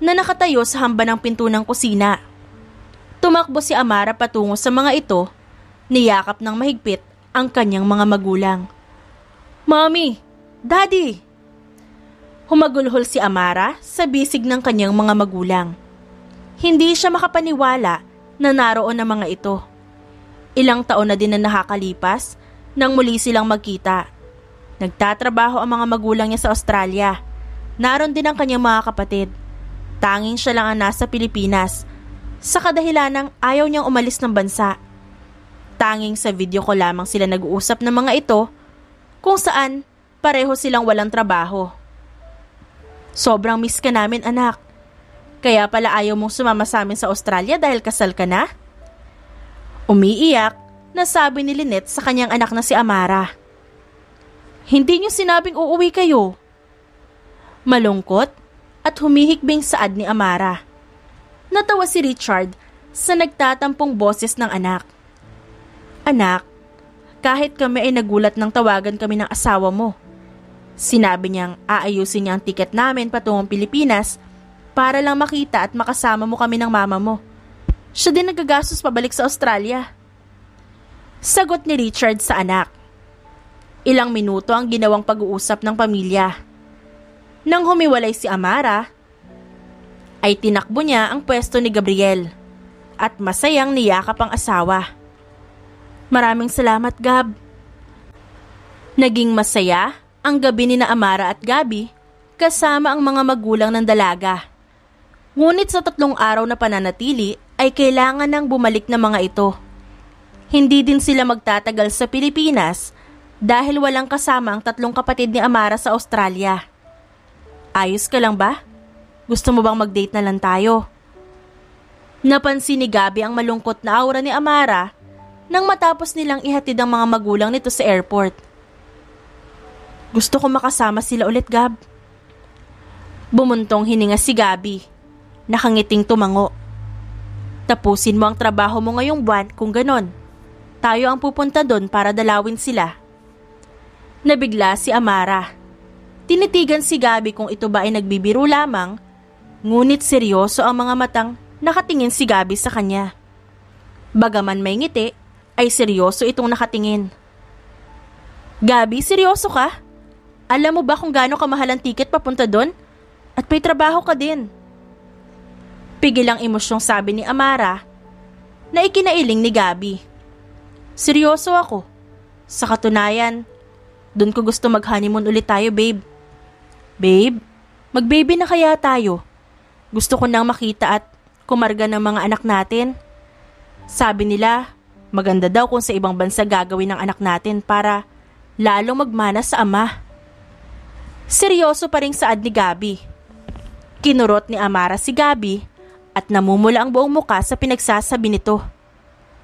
na nakatayo sa hamba ng pinto ng kusina. Tumakbo si Amara patungo sa mga ito, niyakap ng mahigpit ang kanyang mga magulang. Mommy! Daddy! Humagulhol si Amara sa bisig ng kanyang mga magulang. Hindi siya makapaniwala na naroon ang mga ito. Ilang taon na din na nakakalipas nang muli silang magkita. Nagtatrabaho ang mga magulang niya sa Australia. Naroon din ang kanyang mga kapatid. Tanging siya lang ang nasa Pilipinas sa kadahilanang ayaw niyang umalis ng bansa. Tanging sa video ko lamang sila nag-uusap ng mga ito kung saan pareho silang walang trabaho. Sobrang miss ka namin, anak. Kaya pala ayaw mong sumama sa amin sa Australia dahil kasal ka na? Umiiyak na sabi ni Linette sa kanyang anak na si Amara. Hindi niyo sinabing uuwi kayo. Malungkot at humihikbing saad ni Amara. Natawa si Richard sa nagtatampong boses ng anak. Anak, kahit kami ay nagulat nang tawagan kami ng asawa mo. Sinabi niyang aayusin niya ang tiket namin patungong Pilipinas para lang makita at makasama mo kami ng mama mo. Siya din nagagastos pabalik sa Australia. Sagot ni Richard sa anak. Ilang minuto ang ginawang pag-uusap ng pamilya. Nang humiwalay si Amara, ay tinakbo niya ang pwesto ni Gabriel at masayang niyakap ang asawa. Maraming salamat, Gab. Naging masaya ang gabi ni na Amara at Gabi kasama ang mga magulang ng dalaga. Ngunit sa tatlong araw na pananatili ay kailangan nang bumalik na mga ito. Hindi din sila magtatagal sa Pilipinas dahil walang kasama ang tatlong kapatid ni Amara sa Australia. Ayos ka lang ba? Gusto mo bang mag-date na lang tayo? Napansin ni Gabi ang malungkot na aura ni Amara nang matapos nilang ihatid ang mga magulang nito sa airport. Gusto ko makasama sila ulit, Gab. Bumuntong hininga si Gabi. Nakangiting tumango. Tapusin mo ang trabaho mo ngayong buwan kung ganon. Tayo ang pupunta doon para dalawin sila. Nabigla si Amara. Tinitigan si Gabi kung ito ba ay nagbibiro lamang, ngunit seryoso ang mga matang nakatingin si Gabi sa kanya. Bagaman may ngiti, ay seryoso itong nakatingin. Gabi, seryoso ka? Alam mo ba kung gaano kamahal ang tiket papunta doon? At may trabaho ka din. Pigil ang emosyong sabi ni Amara na ikinailing ni Gabi. Seryoso ako. Sa katunayan, doon ko gusto mag-honeymoon ulit tayo, babe. Babe, mag-baby na kaya tayo? Gusto ko nang makita at kumarga ng mga anak natin. Sabi nila, maganda daw kung sa ibang bansa gagawin ng anak natin para lalong magmana sa ama. Seryoso pa rin saad ni Gabi. Kinurot ni Amara si Gabi at namumula ang buong muka sa pinagsasabi nito.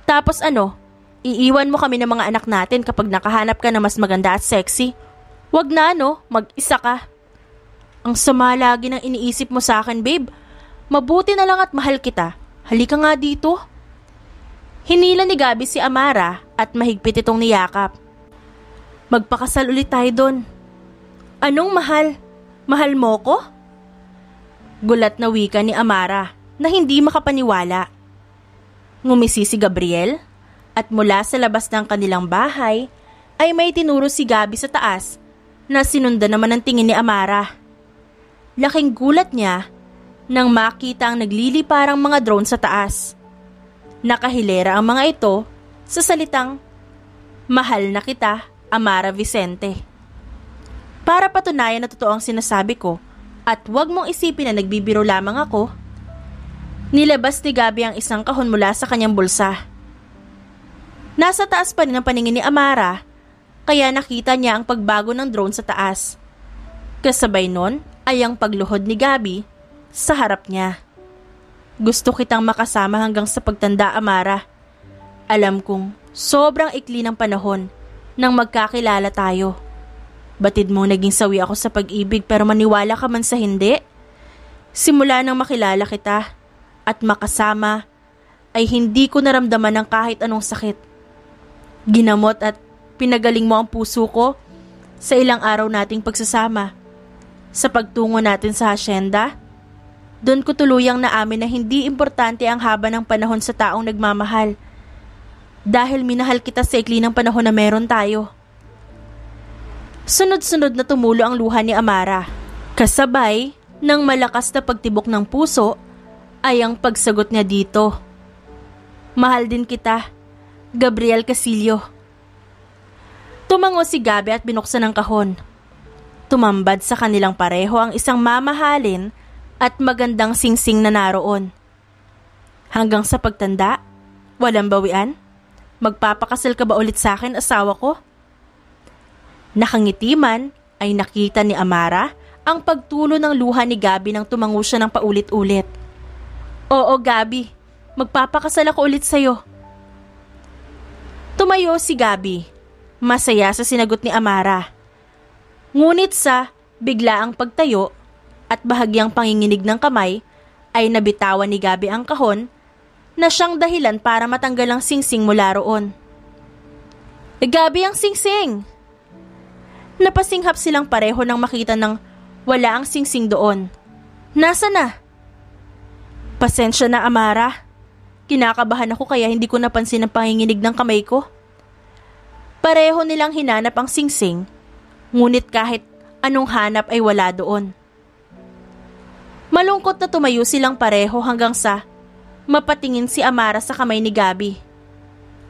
Tapos ano, iiwan mo kami ng mga anak natin kapag nakahanap ka na mas maganda at sexy? Wag na no, mag-isa ka. Ang sama lagi ng iniisip mo sa akin, babe. Mabuti na lang at mahal kita. Halika nga dito. Hinila ni Gabi si Amara at mahigpit itong niyakap. Magpakasal ulit tayo doon. Anong mahal? Mahal mo ko? Gulat na wika ni Amara na hindi makapaniwala. Ngumisi si Gabriel at mula sa labas ng kanilang bahay ay may tinuro si Gabi sa taas na sinundan naman ang tingin ni Amara. Laking gulat niya nang makita ang nagliliparang mga drone sa taas. Nakahilera ang mga ito sa salitang mahal na kita, Amara Vicente. Para patunayan na totoo ang sinasabi ko at huwag mong isipin na nagbibiro lamang ako, nilabas ni Gabi ang isang kahon mula sa kanyang bulsa. Nasa taas pa rin ang paningin ni Amara kaya nakita niya ang pagbago ng drone sa taas. Kasabay nun ay ang pagluhod ni Gabi sa harap niya. Gusto kitang makasama hanggang sa pagtanda, Amara. Alam kong sobrang ikli ng panahon nang magkakilala tayo. Batid mo naging sawi ako sa pag-ibig pero maniwala ka man sa hindi. Simula nang makilala kita at makasama ay hindi ko naramdaman ng kahit anong sakit. Ginamot at pinagaling mo ang puso ko sa ilang araw nating pagsasama. Sa pagtungo natin sa hasyenda, doon ko tuluyang naamin na hindi importante ang haba ng panahon sa taong nagmamahal. Dahil minahal kita sa ikli ng panahon na meron tayo. Sunod-sunod na tumulo ang luha ni Amara. Kasabay ng malakas na pagtibok ng puso ay ang pagsagot niya dito. Mahal din kita, Gabriel Casillo. Tumango si Gabi at binuksan ang kahon. Tumambad sa kanilang pareho ang isang mamahalin at magandang singsing na naroon. Hanggang sa pagtanda, walang bawian, magpapakasal ka ba ulit sa akin, asawa ko? Nakangitiman ay nakita ni Amara ang pagtulo ng luha ni Gabi nang tumango siya ng paulit-ulit. Oo, Gabi, magpapakasal ako ulit sa'yo. Tumayo si Gabi, masaya sa sinagot ni Amara. Ngunit sa biglaang pagtayo at bahagyang panginginig ng kamay ay nabitawan ni Gabi ang kahon na siyang dahilan para matanggal ang singsing mula roon. E, Gabi ang singsing! Napasinghap silang pareho nang makita ng wala ang singsing doon. Nasa na? Pasensya na, Amara. Kinakabahan ako kaya hindi ko napansin ang panginginig ng kamay ko. Pareho nilang hinanap ang singsing, ngunit kahit anong hanap ay wala doon. Malungkot na tumayo silang pareho hanggang sa mapatingin si Amara sa kamay ni Gabi.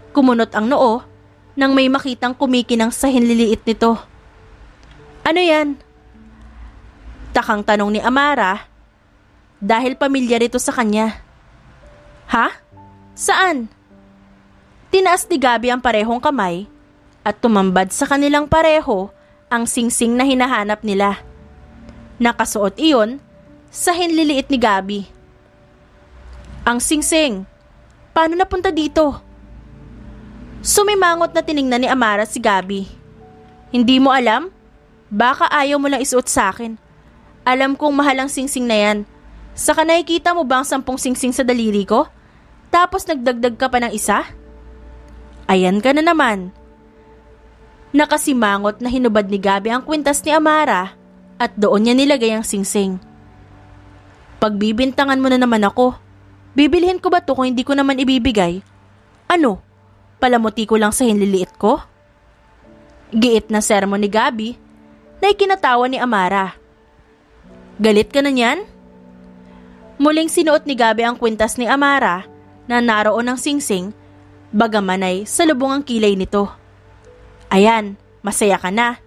Kumunot ang noo nang may makitang kumikinang sa hinliliit nito. Ano yan? Takang tanong ni Amara dahil pamilyar ito sa kanya. Ha? Saan? Tinaas ni Gabi ang parehong kamay at tumambad sa kanilang pareho ang singsing na hinahanap nila. Nakasuot iyon sa hinliliit ni Gabi. Ang singsing, paano napunta dito? Sumimangot na tiningnan ni Amara si Gabi. Hindi mo alam? Baka ayaw mo lang isuot sa akin. Alam kong mahal ang singsing na yan. Saka nakikita mo ba ang sampung singsing sa daliri ko? Tapos nagdagdag ka pa ng isa? Ayan ka na naman. Nakasimangot na hinubad ni Gabi ang kwintas ni Amara at doon niya nilagay ang singsing. Pagbibintangan mo na naman ako. Bibilhin ko ba to kung hindi ko naman ibibigay? Ano? Palamuti ko lang sa hinliliit ko? Giit na sermon ni Gabi na ikinatawa ni Amara. Galit ka na niyan? Muling sinuot ni Gabi ang kwintas ni Amara na naroon ng singsing, bagaman ay salubong ang kilay nito. Ayan, masaya ka na.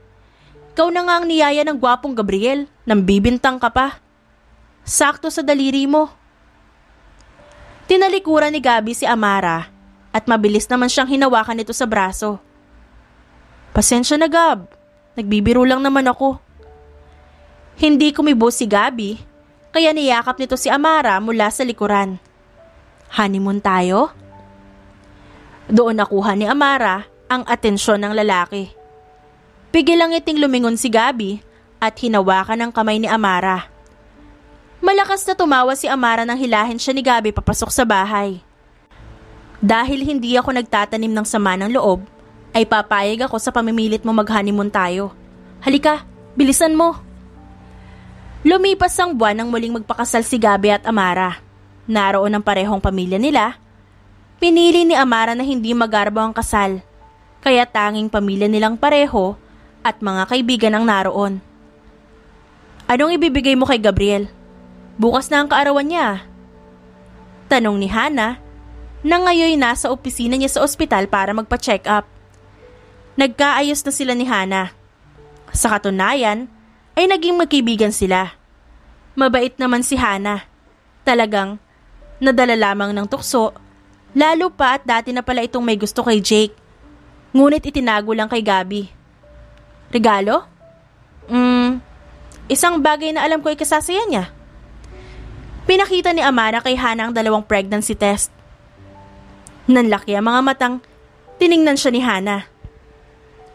Ikaw na nga ang niyaya ng gwapong Gabriel, nang bibintang ka pa. Sakto sa daliri mo. Tinalikuran ni Gabi si Amara at mabilis naman siyang hinawakan nito sa braso. Pasensya na, Gab. Nagbibiro lang naman ako. Hindi kumibo si Gabi, kaya niyakap nito si Amara mula sa likuran. Honeymoon tayo? Doon nakuha ni Amara ang atensyon ng lalaki. Pigil ang ngiting lumingon si Gabi at hinawakan ang kamay ni Amara. Malakas na tumawa si Amara nang hilahin siya ni Gabi papasok sa bahay. Dahil hindi ako nagtatanim ng sama ng loob, ay papayag ako sa pamimilit mo mag-honeymoon tayo. Halika, bilisan mo. Lumipas ang buwan nang muling magpakasal si Gabi at Amara. Naroon ang parehong pamilya nila. Pinili ni Amara na hindi magarbo ang kasal, kaya tanging pamilya nilang pareho at mga kaibigan ang naroon. Anong ibibigay mo kay Gabriel? Bukas na ang kaarawan niya. Tanong ni Hannah, na ngayon nasa opisina niya sa ospital para magpa-check up. Nagkaayos na sila ni Hannah. Sa katunayan, ay naging magkaibigan sila. Mabait naman si Hannah. Talagang nadala lamang ng tukso, lalo pa at dati na pala itong may gusto kay Jake. Ngunit itinago lang kay Gabi. Regalo? Hmm, isang bagay na alam ko ay kasasaya niya. Pinakita ni Amara kay Hannah ang dalawang pregnancy test. Nanlaki ang mga matang tiningnan siya ni Hannah.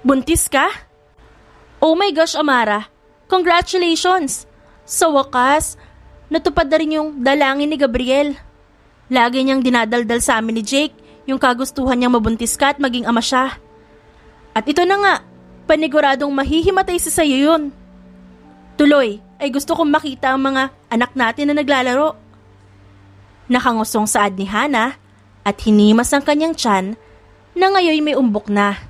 Buntis ka? Oh my gosh, Amara! Congratulations! Sa wakas, natupad na rin yung dalangin ni Gabriel. Lagi niyang dinadaldal sa amin ni Jake yung kagustuhan niyang mabuntis ka at maging ama siya. At ito na nga, paniguradong mahihimatay sa sayo yun. Tuloy, ay gusto kong makita ang mga anak natin na naglalaro. Nakangusong saad ni Hannah at hinimas ang kanyang tiyan na ngayon may umbok na.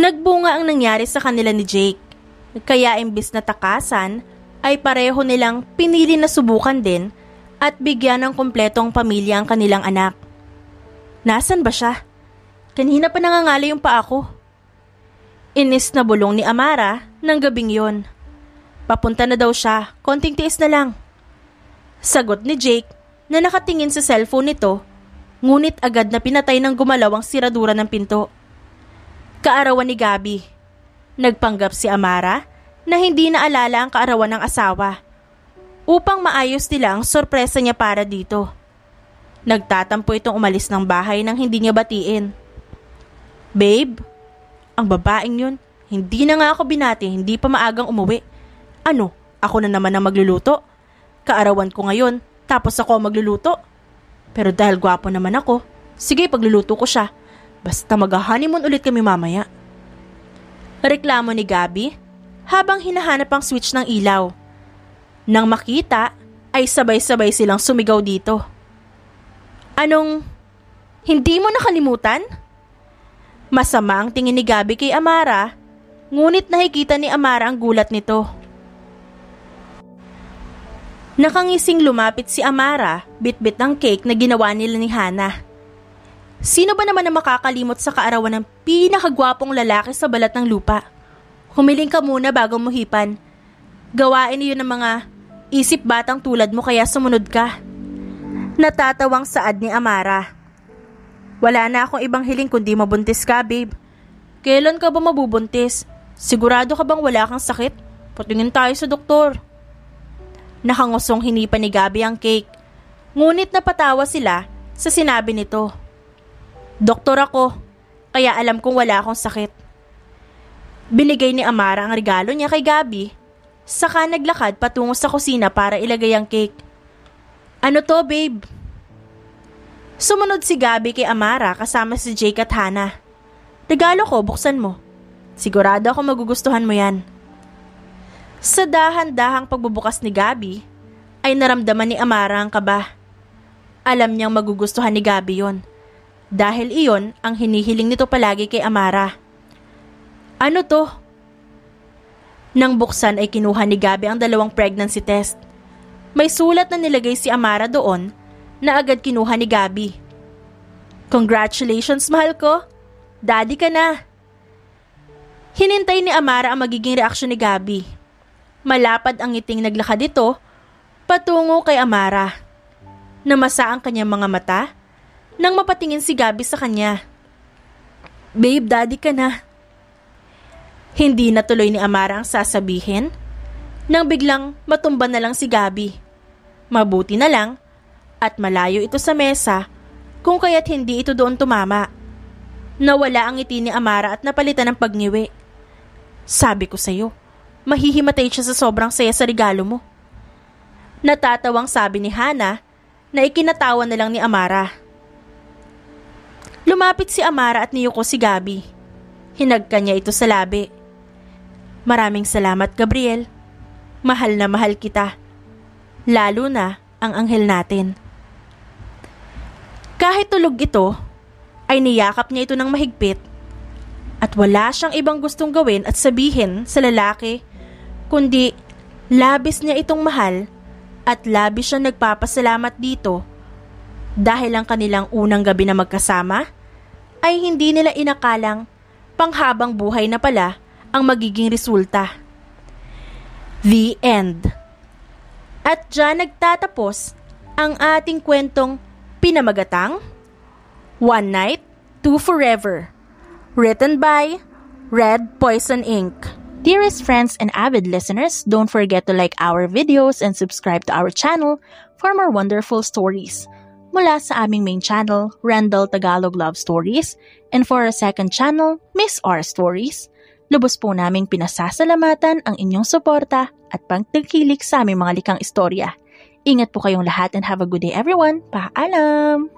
Nagbunga ang nangyari sa kanila ni Jake, kaya imbis na takasan ay pareho nilang pinili na subukan din at bigyan ng kumpletong pamilya ang kanilang anak. Nasaan ba siya? Kanina pa nangangalay yung paa ko. Inis na bulong ni Amara ng gabing yon. Papunta na daw siya, konting tiis na lang. Sagot ni Jake na nakatingin sa cellphone nito, ngunit agad na pinatay ng gumalaw ang siradura ng pinto. Kaarawan ni Gabi. Nagpanggap si Amara na hindi naalala ang kaarawan ng asawa upang maayos nila ang sorpresa niya para dito. Nagtatampo itong umalis ng bahay nang hindi niya batiin. Babe, ang babaeng yun, hindi na nga ako binati, hindi pa maagang umuwi. Ano, ako na naman ang magluluto? Kaarawan ko ngayon, tapos ako magluluto? Pero dahil gwapo naman ako, sige pagluluto ko siya. Basta mag-honeymoon ulit kami mamaya. Reklamo ni Gabi habang hinahanap ang switch ng ilaw. Nang makita, ay sabay-sabay silang sumigaw dito. Anong, hindi mo nakalimutan? Masama ang tingin ni Gabi kay Amara, ngunit nakikita ni Amara ang gulat nito. Nakangising lumapit si Amara, bitbit ng cake na ginawa nila ni Hannah. Sino ba naman ang makakalimot sa kaarawan ng pinakagwapong lalaki sa balat ng lupa? Humiling ka muna bago mo hipan. Gawain niyo ng mga isip batang tulad mo kaya sumunod ka. Natatawang saad ni Amara. Wala na akong ibang hiling kundi mabuntis ka, babe. Kailan ka ba mabubuntis? Sigurado ka bang wala kang sakit? Patingin tayo sa doktor. Nakangusong hinipan ni Gabi ang cake. Ngunit napatawa sila sa sinabi nito. Doktor ako, kaya alam kong wala akong sakit. Binigay ni Amara ang regalo niya kay Gabi, saka naglakad patungo sa kusina para ilagay ang cake. Ano to, babe? Sumunod si Gabi kay Amara kasama si Jake at Hannah. Regalo ko, buksan mo. Sigurado ako magugustuhan mo yan. Sa dahan-dahang pagbubukas ni Gabi, ay naramdaman ni Amara ang kaba. Alam niyang magugustuhan ni Gabi yon. Dahil iyon ang hinihiling nito palagi kay Amara. Ano to? Nang buksan ay kinuha ni Gabi ang dalawang pregnancy test. May sulat na nilagay si Amara doon na agad kinuha ni Gabi. Congratulations, mahal ko! Daddy ka na! Hinintay ni Amara ang magiging reaksyon ni Gabi. Malapad ang ngiting naglakad ito patungo kay Amara. Namasa ang kanyang mga mata nang mapatingin si Gabi sa kanya. Babe, daddy ka na. Hindi natuloy ni Amara ang sasabihin nang biglang matumba na lang si Gabi. Mabuti na lang at malayo ito sa mesa kung kaya't hindi ito doon tumama. Nawala ang ngiti ni Amara at napalitan ng pagngiti. Sabi ko sa'yo, mahihimatay siya sa sobrang saya sa regalo mo. Natatawang sabi ni Hannah na ikinatawa na lang ni Amara. Lumapit si Amara at niyuko si Gabi. Hinagkan niya ito sa labi. Maraming salamat, Gabriel. Mahal na mahal kita. Lalo na ang anghel natin. Kahit tulog ito, ay niyakap niya ito ng mahigpit at wala siyang ibang gustong gawin at sabihin sa lalaki kundi labis niya itong mahal at labis siyang nagpapasalamat dito dahil ang kanilang unang gabi na magkasama ay hindi nila inakalang panghabang buhay na pala ang magiging resulta. The end. At dyan nagtatapos ang ating kwentong Pinamagatang One Night, Two Forever, written by Red Poison Ink. Dearest friends and avid listeners, don't forget to like our videos and subscribe to our channel for more wonderful stories. Mula sa aming main channel, Rendel Tagalog Love Stories, and for our second channel, Miss R Stories. Lubos po naming pinasasalamatan ang inyong suporta at pagtangkilik sa aming mga likhang istorya. Ingat po kayong lahat and have a good day everyone. Paalam!